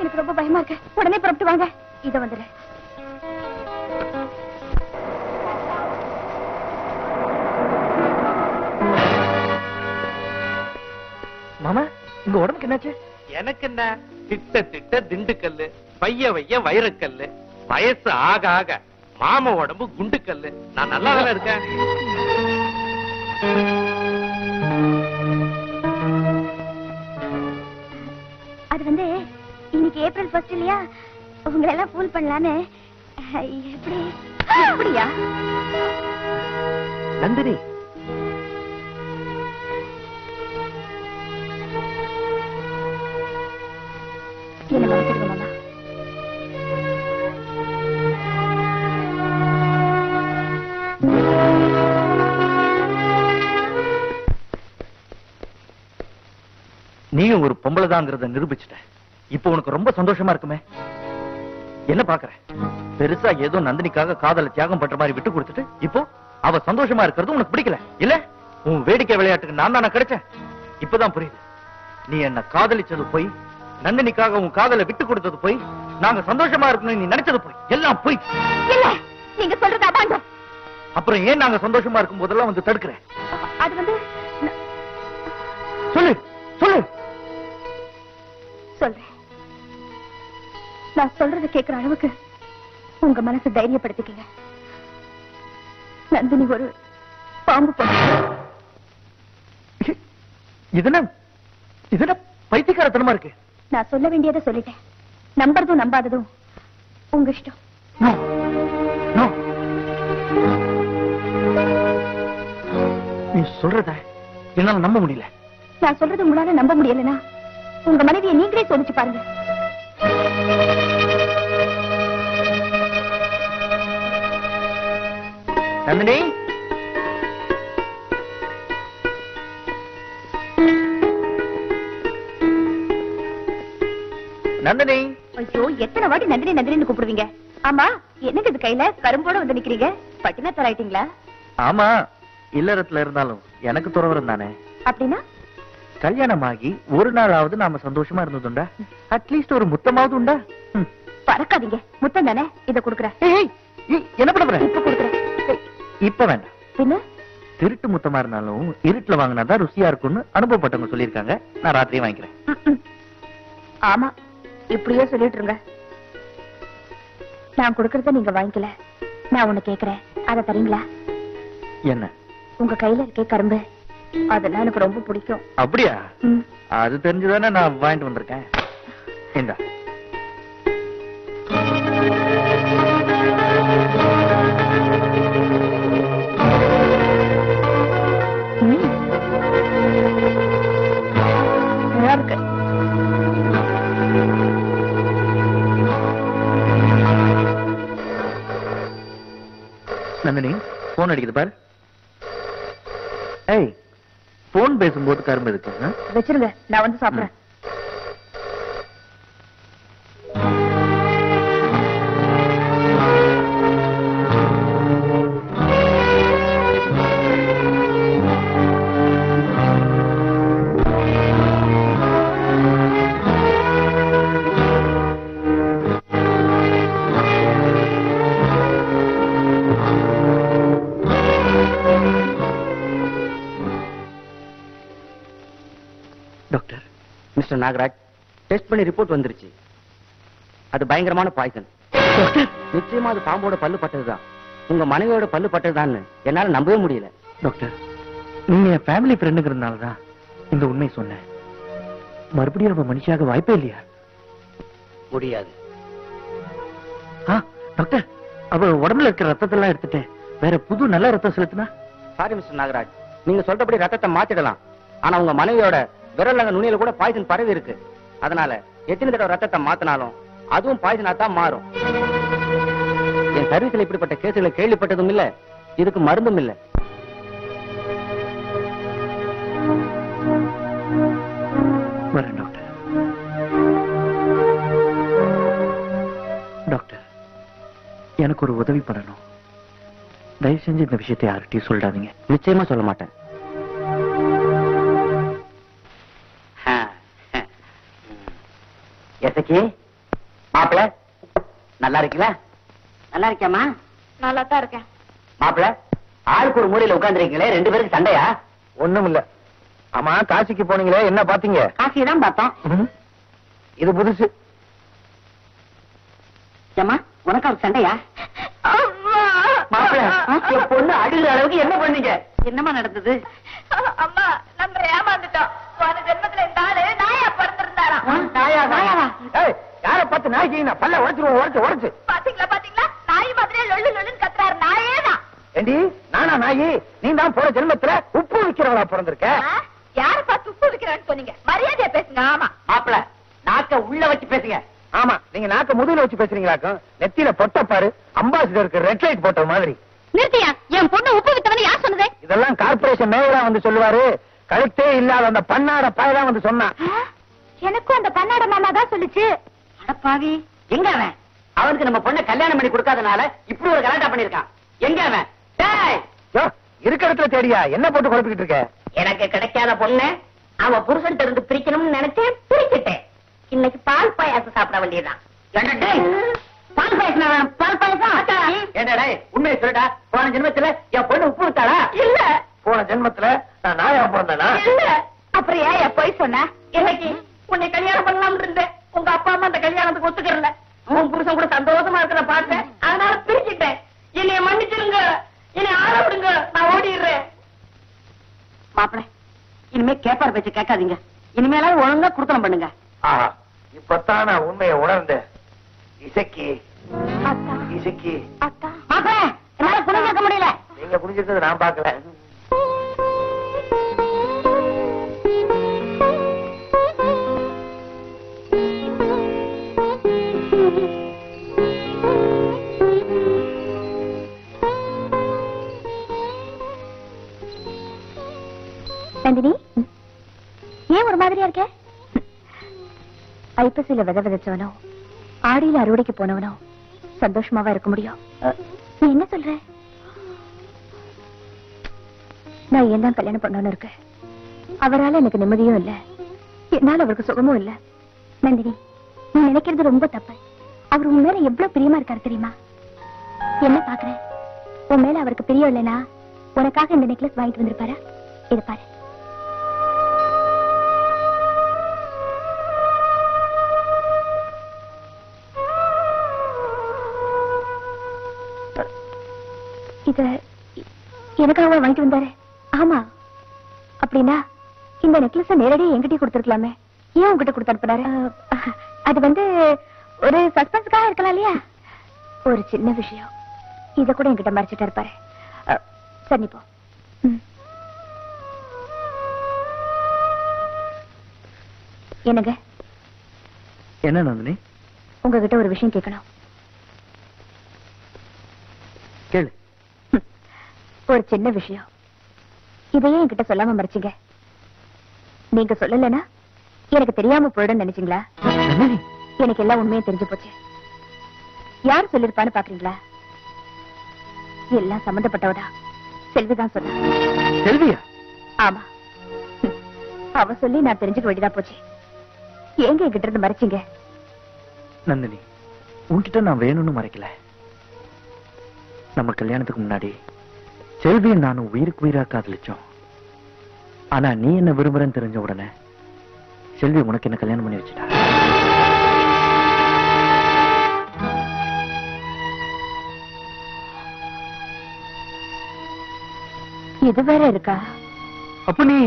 எனக்கு ரொம்ப பயமா இருக்கு. உடனே புறப்பட்டு வாங்க. இத வந்துரு. மாமா, உங்க உடம்புக்கு என்னாச்சு? எனக்கு என்ன, திட்ட திட்ட திண்டுக்கல்லு, வைய வைய வைரக்கல்லு, வயசு ஆக ஆக மாமா உடம்பு குண்டுக்கல்லு. நான் நல்லாதான் இருக்கேன். அது வந்து இன்னைக்கு ஏப்ரல் 1 இல்லையா, உங்களை எல்லாம் ஃபூல் பண்ணலான்னு. எப்படி அப்படியா நந்தினி? என்ன பண்ணிருக்கோம்? நீயும் ஒரு பொம்பளை தான்ங்கறத நிரூபிச்சிட்ட. இப்போ உனக்கு ரொம்ப சந்தோஷமா இருக்குமே. என்ன பாக்குற? பெருசா ஏதோ நந்தினிக்காக காதல தியாகம் பண்ற மாதிரி விட்டு கொடுத்துட்டு இப்போ அவ சந்தோஷமா இருக்கிறது உனக்கு பிடிக்கல இல்ல? உன் வேடிக்கை விளையாட்டுக்கு நான் தான கிடைச்சேன். இப்பதான் புரியுது, நீ என்ன காதலிச்சது போய், நந்தினிக்காக உன் காதல விட்டு கொடுத்தது போய், நாங்க சந்தோஷமா இருக்கணும் நீ நினைச்சது போய், எல்லாம் போய். இல்ல, நீங்க சொல்றது அபாண்டம். அப்புறம் ஏன் நாங்க சந்தோஷமா இருக்கும் போதெல்லாம் வந்து தடுக்கிறேன்? அது வந்து சொல்லு சொல்லு. நான் சொல்றத கேட்கிற அளவுக்கு உங்க மனசு தைரியப்படுத்திக்கீங்க. நந்தினி ஒரு பாம்பு. பைத்தியக்காரத்தனமா இருக்கு. நான் சொல்ல வேண்டியதை சொல்லிட்டேன். நம்பறதும் நம்பாததும் உங்க இஷ்டம். நீ சொல்றத என்னால நம்ப முடியல. நான் சொல்றது உங்களால நம்ப முடியலன்னா உங்க மனைவியை நீங்களே சோதிச்சு பாருங்க. நந்தினி, நந்தினி. ஐயோ, எத்தனை வாட்டி நந்தினி நந்தினின்னு கூப்பிடுவீங்க? ஆமா, என்னங்க இது கையில கரும்போட வந்து நிக்கிறீங்க? பட்டினா தராயிட்டீங்களா? ஆமா, இல்லறத்துல இருந்தாலும் எனக்கு துறவரம் தானே. அப்படின்னா கல்யாணமாகி ஒரு நாளாவது நாம சந்தோஷமா இருந்ததுண்டா? அட்லீஸ்ட் ஒரு முத்தமாவது உண்டா? பறக்காதீங்க. முத்தம் தானே. இத குடுக்குறேன். என்ன பண்றேன்? இப்ப குடுக்குறேன். இப்ப வேண்டாம். பின்ன திருட்டு முத்தமா இருந்தாலும் இருட்டுல வாங்கினாதான் ருசியா இருக்கும்னு அனுபவப்பட்டவங்க சொல்லியிருக்காங்க. நான் ராத்திரியே வாங்கிக்கிறேன். ஆமா, இப்படியே சொல்லிட்டு இருங்க. நான் குடுக்கறத நீங்க வாங்கிக்கல. நான் உன்னை கேக்குறேன், அதை தரீங்களா? என்ன? உங்க கையில இருக்கே கரும்பு, அதெல்லாம் எனக்கு ரொம்ப பிடிக்கும். அப்படியா? அது தெரிஞ்சுதானே நான் வாங்கிட்டு வந்திருக்கேன். இந்த நந்தினி போன் அடிக்குது பாரு. ஏய், போன் பேசும்போது கரும்பு இருக்கு வச்சிருங்க, நான் வந்து சாப்பிடுறேன். நாகராஜ் டெஸ்ட் பண்ணி ரிப்போர்ட் வந்துருச்சு. அது பயங்கரமான பாய்சன். நிச்சயமா அது பாம்போட பல்லு பட்டதுதான். உங்க மனைவியோட பல்லு பட்டதுதான். என்னால நம்பவே முடியல. டாக்டர், நீங்க ஃபேமிலி ஃப்ரெண்டுங்கிறதுனாலதான் இந்த உண்மை சொன்னேன். மறுபடியும் நம்ம மனுஷியாக வாய்ப்பே இல்லையா? முடியாது. டாக்டர், அவ உடம்புல இருக்கிற ரத்தத்தெல்லாம் எடுத்துட்டு வேற புது நல்ல ரத்தம் செலுத்தினா? சாரி மிஸ்டர் நாகராஜ், நீங்க சொல்றபடி ரத்தத்தை மாத்திடலாம். ஆனா உங்க மனைவியோட விரலங்க நுனியில கூட பாய்சன் பரவி இருக்கு. அதனால எத்தனை தடவை ரத்தத்தை மாத்தினாலும் அதுவும் பாய்சனா தான் மாறும். என் சர்வீஸ்ல இப்படிப்பட்ட கேஸுகளை கேள்விப்பட்டதும் இல்ல, இதுக்கு மருந்தும் இல்ல. எனக்கு ஒரு உதவி பண்ணணும். தயவு செஞ்சு இந்த விஷயத்தை யார்கிட்டயும் சொல்றாதீங்க. நிச்சயமா சொல்ல மாட்டேன். மாப்பிள்ள நல்லா இருக்கீங்களா? நல்லா இருக்கேம்மா. நல்லா தான் இருக்கேன். மாப்பிள்ள ஆளுக்கு ஒரு மூலையில உட்கார்ந்துருக்கீங்களே, ரெண்டு பேருக்கு சண்டையா? ஒண்ணும் இல்ல. ஆமா, காசிக்கு போனீங்களே, என்ன பாத்தீங்க? காசி தான் பார்த்தோம். இது புதுசு. ஏமா உனக்கு அவருக்கு சண்டையா? மாப்பிள்ள பொண்ணு அடிக்கிற அளவுக்கு என்ன பண்ணீங்க? என்னமா நடந்தது? அம்மா நம்ம ஏமாந்துட்டோம். போன ஜென்மத்துல இந்த ஆளு நாயா படுத்திருந்தாராம். நாயா? நாயாவா? ஏய், யார பார்த்து நாய் கீனா? பல்ல உடைச்சிருவோம். உடைச்சு உடைச்சு பாத்தீங்களா? பாத்தீங்களா நாய் மாதிரியே லொல்லு லொல்லுன்னு கத்துறாரு. நாயே தான். ஏண்டி நானா நாயி? நீ தான் போன ஜென்மத்துல உப்பு விக்கிறவளா பிறந்திருக்க. யார பார்த்து உப்பு விக்கிறான்னு சொன்னீங்க? மரியாதையா பேசுங்க. ஆமா மாப்பிள்ள நாக்க உள்ள வச்சு பேசுங்க. ஆமா, நீங்க நாக்க முதுகுல வச்சு பேசுறீங்களாக்கும். நெத்தியில பொட்ட பாரு, அம்பாசிடருக்கு ரெட் லைட் போட்ட மாதிரி. நிறுத்தியா? என் பொண்ணு உப்பு வித்தவன்னு யார் சொன்னது? இதெல்லாம் கார்பரேஷன் மேலா வந்து சொல்லுவாரு. கழுத்தே இல்லாத அந்த பன்னாட பாய் தான் வந்து சொன்னா. எனக்கும் அந்த பன்னாட மாமா தான் சொல்லுச்சு. அடப்பாவி, எங்க அவன்? அவனுக்கு நம்ம பொண்ணை கல்யாணம் பண்ணி கொடுக்காதனால இப்படி ஒரு கலாட்டா பண்ணிருக்கான். எங்க அவன்? டேய், இருக்க இடத்துல தேடியா? என்ன போட்டு குழப்பிக்கிட்டு இருக்க? எனக்கு கிடைக்காத பொண்ணு அவன் புருஷன் இருந்து பிரிக்கணும்னு நினைச்சே பிரிச்சுட்டேன். இன்னைக்கு பால் பாயாசம் சாப்பிட வேண்டியதான். பால் பாயாசம்? பால் பாயாசம் என்னடா? உண்மையை சொல்லுடா. போன ஜென்மத்துல என் பொண்ணு உப்பு விட்டாளா? இல்ல. போன ஜென்மத்துல நான் நாயா பிறந்தேனா? இல்ல. அப்புறம் ஏன் என் போய் சொன்ன? எனக்கு உன்னை கல்யாணம் பண்ணலாம் இருந்தேன். உங்க அப்பா அம்மா அந்த கல்யாணத்துக்கு ஒத்துக்கறல. உன் புருஷன் கூட சந்தோஷமா இருக்கிற பார்த்தேன், அதனால பிரிச்சுட்டேன். என்னைய மன்னிச்சிருங்க, என்னை ஆள விடுங்க, நான் ஓடிடுறேன். மாப்பிள்ள இனிமே கேப்பாரு பேச்சு கேட்காதீங்க. இனிமேலாம் ஒழுங்கா குடுத்தனம் பண்ணுங்க. இப்பத்தான் நான் உண்மையை உணர்ந்தேன். இசைக்கு இசைக்கு முடியல. நீங்க புரிஞ்சிருக்கிறது நான் பாக்கல. நந்தினி, ஏன் ஒரு மாதிரியா இருக்க? ஐப்பசியில விதை விதைச்சவனோ ஆடியில அறுவடைக்கு போனவனோ சந்தோஷமாவா இருக்க முடியும்? நீ என்ன சொல்ற? நான் ஏன் தான் கல்யாணம் பண்ணணும்னு இருக்கேன். அவரால் எனக்கு நிம்மதியும் இல்ல, என்னால அவருக்கு சுகமும் இல்ல. நந்தினி, நீ நினைக்கிறது ரொம்ப தப்பு. அவர் உன் மேல எவ்வளவு பிரியமா இருக்காரு தெரியுமா? என்ன பாக்குற? உன் மேல அவருக்கு பிரியம் இல்லைன்னா உனக்காக இந்த நெக்லஸ் வாங்கிட்டு வந்திருப்பாரா? இது பாரு. இத எனக்காக வாங்கிட்டு வந்தாரு. ஆமா, அப்படின்னா இந்த நெக்லஸ் நேரடியா என்கிட்ட கொடுத்துருக்கலாமே, ஏன் உங்ககிட்ட கொடுத்து அனுப்புறாரு? அது வந்து ஒரு சஸ்பென்ஸ்க்காக இருக்கலாம் இல்லையா? ஒரு சின்ன விஷயம், இத கூட என்கிட்ட மறைச்சிட்டா இருப்பாரு. சரி போ. என்னங்க? என்ன நந்தினி? உங்ககிட்ட ஒரு விஷயம் கேட்கணும். கேளு. ஒரு சின்ன விஷயம், இதையே என்கிட்ட சொல்லாம மறைச்சிங்க. நீங்க சொல்லலன்னா எனக்கு தெரியாம போயிடும் நினைச்சீங்களா? எனக்கு எல்லா உண்மையும் தெரிஞ்சு போச்சு. யார் சொல்லிருப்பான்னு பாக்குறீங்களா? எல்லாம் சம்பந்தப்பட்டவடா செல்விதான் சொன்னா. செல்வியா? ஆமா, அவ சொல்லி நான் தெரிஞ்சுக்க வேண்டியதா போச்சு. எங்க என்கிட்ட இருந்து மறைச்சிங்க? நந்தினி, உன்கிட்ட நான் வேணும்னு மறைக்கல. நம்ம கல்யாணத்துக்கு முன்னாடி செல்வியை நானும் உயிருக்கு உயிரா காதலிச்சோம். ஆனா நீ என்ன விரும்புறேன்னு தெரிஞ்ச உடனே செல்வி உனக்கு என்ன கல்யாணம் பண்ணி வச்சுட்டா. இது வேற இருக்கா? அப்ப நீ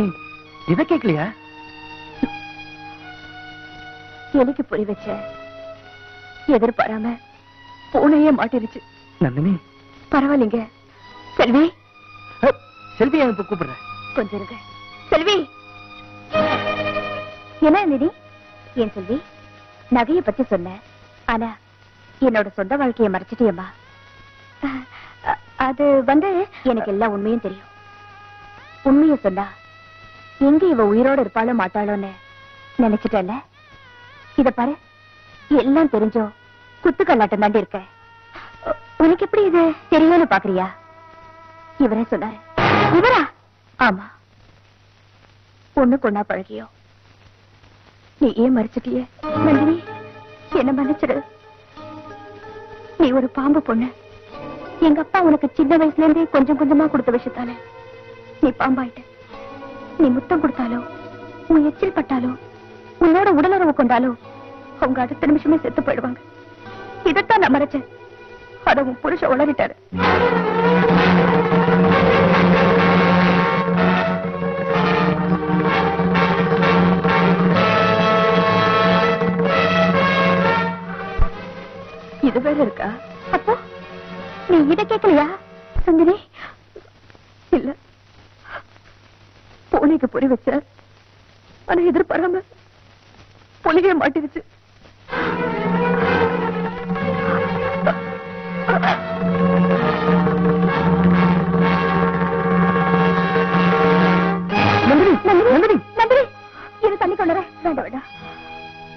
இத கேட்கலையா? எனக்கு புரி வச்ச எதிர்பாராம பூனையே மாட்டிருச்சு. நந்தினி பரவாயில்லைங்க. செல்வி, செல்வி எனக்கு கூப்பிடுறேன். கொஞ்சம் இருக்க. செல்வி, என்ன நந்தினி? ஏன் செல்வி, நகையை பத்தி சொன்ன, ஆனா என்னோட சொந்த வாழ்க்கையை மறைச்சிட்டியம்மா. அது வந்து எனக்கு எல்லா உண்மையும் தெரியும். உண்மையை சொன்னா எங்க இவ உயிரோட இருப்பாளோ மாட்டாளோன்னு நினைச்சிட்டல. இத பாரு, எல்லாம் தெரிஞ்சோ குத்து கல்லாட்டம் தாண்டி இருக்க. உனக்கு எப்படி இது தெரியலன்னு பாக்குறியா? இவரே சொன்னாரு. இவரா? ஆமா. ஒண்ணு கொண்டா பழகியோ. நீ ஏன் மறைச்சிட்டியே? நந்தினி, என்ன மன்னிச்சிரு. நீ ஒரு பாம்பு பொண்ணு. எங்க அப்பா உனக்கு சின்ன வயசுல இருந்து கொஞ்சம் கொஞ்சமா கொடுத்த விஷயத்தால நீ பாம்பாயிட்ட. நீ முத்தம் கொடுத்தாலோ, உன் எச்சில் பட்டாலோ, உன்னோட உடலுறவு கொண்டாலோ அவங்க அடுத்த நிமிஷமே செத்து போயிடுவாங்க. இதைத்தான் நான் மறைச்சேன். அத உன் புருஷன் உளறிட்டாரு. இது வேற இருக்கா? அப்போ நீ இதை கேட்கலையா சந்தினி? இல்ல, பூனைக்கு பொறி வச்சார். ஆனா எதிர்பாராம புலிகை மாட்டிருச்சு.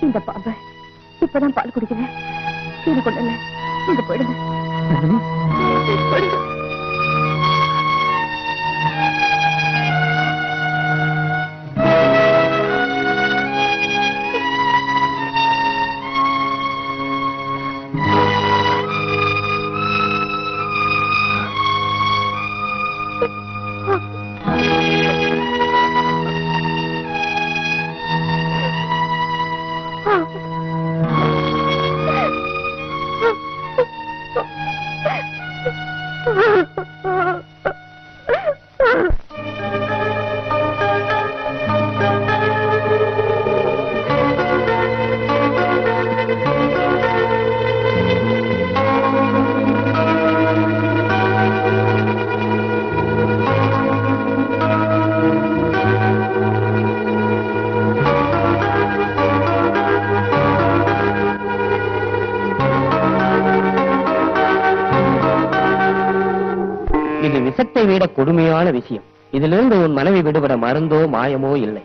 இந்த பாம்பு இப்பதான் பால் குடிக்கிறேன். சீனி கொண்டல, இங்க போயிடுங்க. கொடுமையான விஷயம். இதிலிருந்து உன் மனைவி விடுபட மருந்தோ மாயமோ இல்லை.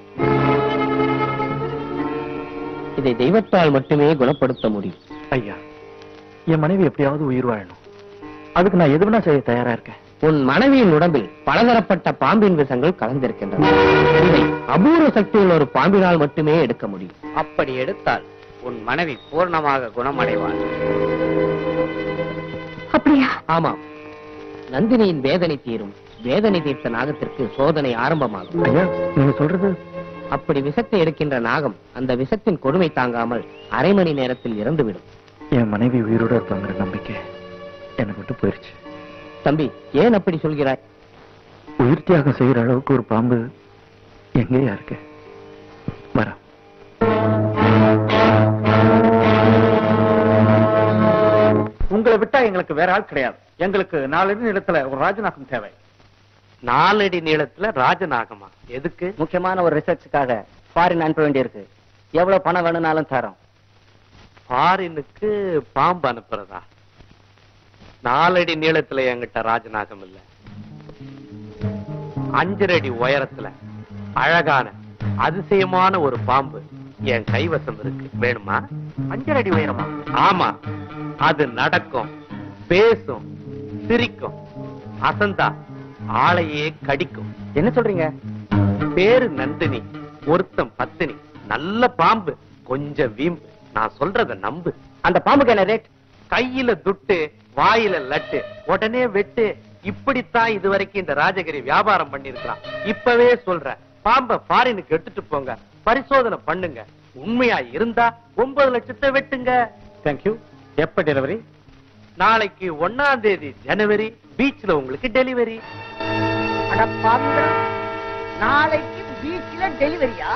இதை தெய்வத்தால் மட்டுமே குணப்படுத்த முடியும். ஐயா, என் மனைவி எப்படியாவது உயிர் வாழணும். அதுக்கு நான் எதுவுனா செய்ய தயாரா இருக்கேன். உன் மனைவியின் உடம்பில் பலதரப்பட்ட பாம்பின் விஷங்கள் கலந்திருக்கின்றன. இதை அபூர்வ சக்தியில் ஒரு பாம்பினால் மட்டுமே எடுக்க முடியும். அப்படி எடுத்தால் உன் மனைவி பூர்ணமாக குணமடைவாள். அப்படியா? ஆமாம். நந்தினியின் வேதனை தீரும். வேதனை தீர்த்த நாகத்திற்கு சோதனை ஆரம்பமாகும். நீங்க சொல்றது? அப்படி விஷத்தை எடுக்கின்ற நாகம் அந்த விஷத்தின் கொடுமை தாங்காமல் அரை மணி நேரத்தில் இறந்துவிடும். என் மனைவி உயிரோடு இருப்பாங்கிற நம்பிக்கை எனக்கு விட்டு போயிருச்சு. தம்பி, ஏன் அப்படி சொல்கிறாய்? உயிர் தியாகம் செய்யற அளவுக்கு ஒரு பாம்பு எங்கேயா இருக்கு? வர உங்களை விட்டா எங்களுக்கு வேற ஆள் கிடையாது. எங்களுக்கு 4 அடி நிலத்துல ஒரு ராஜநாகம் தேவை. 4 அடி நீளத்துல ராஜநாகமா? எதுக்கு? முக்கியமான ஒரு ரிசர்ச்சுக்காக ஃபாரின் அனுப்ப வேண்டியிருக்கு. எவ்வளவு பணம் வேணும்னாலும் தரோம். ஃபாரினுக்கு பாம்பு அனுப்புறதா? 4 அடி நீளத்துல என்கிட்ட ராஜநாகம் இல்ல. 5 அடி உயரத்துல அழகான அதிசயமான ஒரு பாம்பு என் கைவசம் இருக்கு. வேணுமா? 5 அடி உயரமா? ஆமா. அது நடக்கும், பேசும், சிரிக்கும், அசந்தா ஆளையே கடிக்கும். என்ன சொல்றீங்க? பேரு நந்தினி, ஒருத்தம் பத்தினி. நல்ல பாம்பு, கொஞ்சம் வீம்பு. நான் சொல்றத நம்பு. அந்த பாம்புக்கு என்ன ரேட்? கையில துட்டு, வாயில லட்டு, உடனே வெட்டு. இப்படித்தான் இதுவரைக்கும் இந்த ராஜகிரி வியாபாரம் பண்ணிருக்கான். இப்பவே சொல்றேன், பாம்ப ஃபாரினுக்கு எடுத்துட்டு போங்க, பரிசோதனை பண்ணுங்க. உண்மையா இருந்தா 9 லட்சத்தை வெட்டுங்க. தேங்க்யூ. எப்ப டெலிவரி? நாளைக்கு 1ஆம் தேதி ஜனவரி பீச்ல உங்களுக்கு டெலிவரி. நாளைக்கு பீச்ல டெலிவரியா?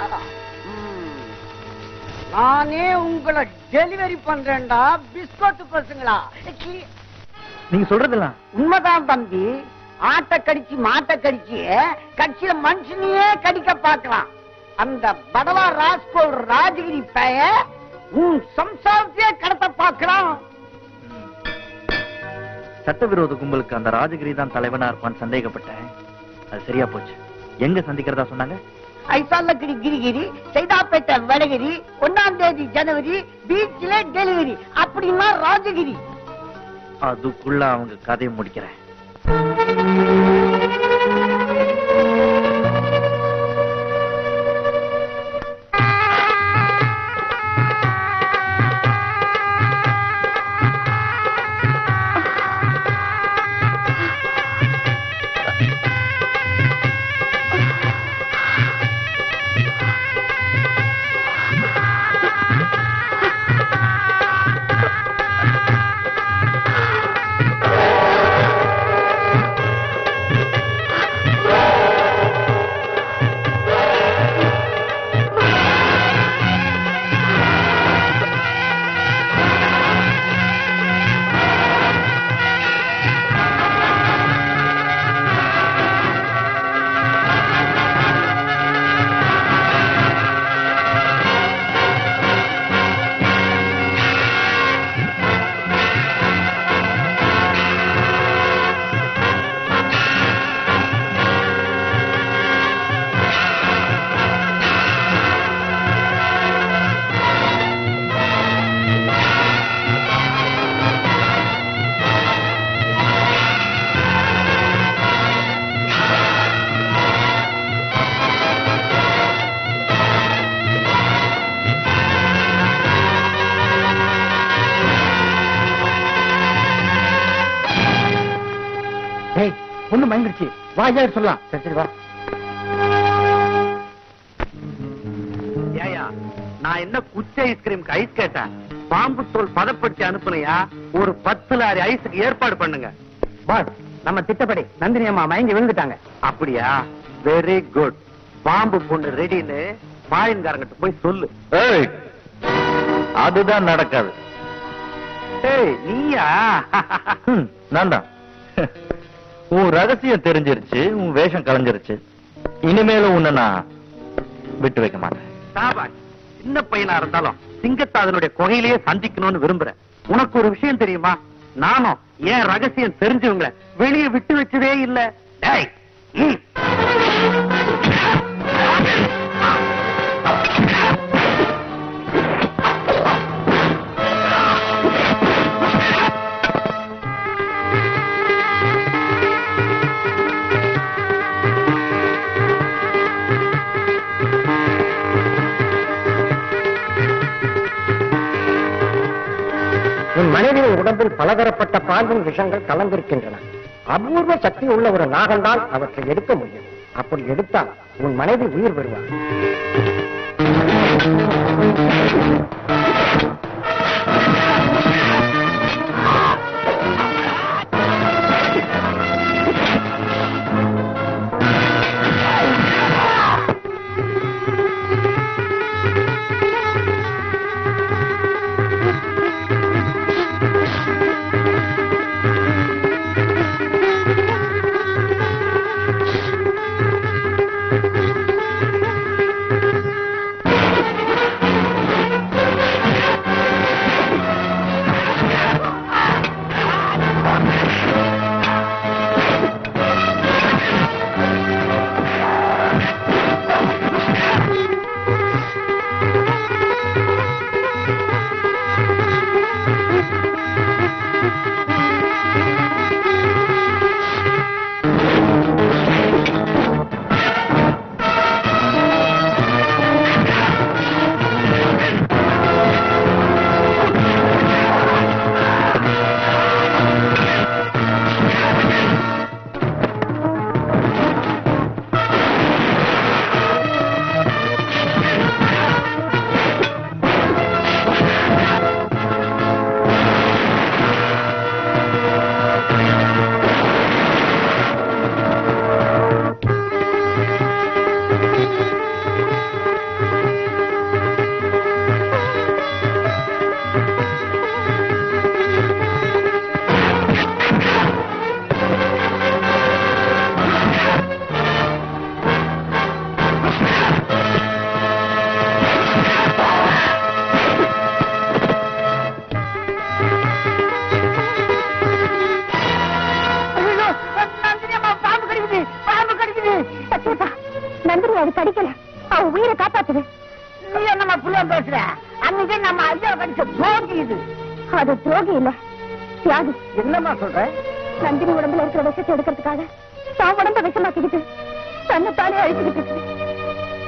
நானே உங்களை டெலிவரி பண்றேன்டா பிஸ்கட் பசங்களா. நீங்க சொல்றதுலாம் உண்மைதான் தம்பி. ஆட்ட கடிச்சு மாட்ட கடிச்சு கட்சியில மனுஷனையே கடிக்க பாக்கலாம். அந்த படவா ராஸ்கோ ராஜகிரி பைய உன் சம்சாரத்தையே கடத்த பாக்கலாம். சட்டவிரோத கும்பலுக்கு அந்த ராஜகிரி தான் தலைவனா இருப்பான்னு சந்தேகப்பட்டேன். அது சரியா போச்சு. எங்க சந்திக்கிறதா சொன்னாங்க? ஐசாலகிரி, கிரிகிரி, சைதாப்பேட்டை, வடகிரி. 1ஆம் தேதி ஜனவரி பீச்ல டெலிவரி. அப்படின்னா ராஜகிரி. அதுக்குள்ள அவங்க கதையை முடிக்கிறேன். வாயார் சொல்லலாம். சரி வா. ஏயா நான் என்ன குச்சை ஐஸ்கிரீம்க்கு ஐஸ் கேட்டேன், பாம்பு தோல் பதப்படுத்தி அனுப்புனையா? ஒரு 10 லாரி ஐஸுக்கு ஏற்பாடு பண்ணுங்க பாஸ். நம்ம திட்டப்படி நந்தினி அம்மா மயங்கி விழுந்துட்டாங்க. அப்படியா? Very good. பாம்பு பொண்ணு ரெடின்னு பாயின்காரங்கிட்ட போய் சொல்லு. அதுதான் நடக்காது. நீயா? நான் தான். உன் ரகசியம் தெரிஞ்சிருச்சு, உன் வேஷம் கலைஞ்சிருச்சு. இனிமேல உன்னை நான் விட்டு வைக்க மாட்டேன். சின்ன பையனா இருந்தாலும் சிங்கத்தை அதனுடைய குகையிலேயே சந்திக்கணும்னு விரும்புறேன். உனக்கு ஒரு விஷயம் தெரியுமா, நானும் ஏன் ரகசியம் தெரிஞ்சவங்களை வெளியே விட்டு வச்சதே இல்லை. மனிதனின் உடம்பில் பலதரப்பட்ட பாம்பும் விஷங்கள் கலந்திருக்கின்றன. அபூர்வ சக்தி உள்ள ஒரு நாகந்தால் அவற்றை எடுக்க முடியும். அப்படி எடுத்தால் உன் மனைவி உயிர் பெறுவார். தியாகி என்னம்மா சொல்ற? நந்தினி உடம்புல இருக்கிற விஷத்தை எடுக்கிறதுக்காக தான் உடம்ப விஷமாக்கிக்கிட்டு தன்னைத்தானே அழிச்சுக்கிட்டு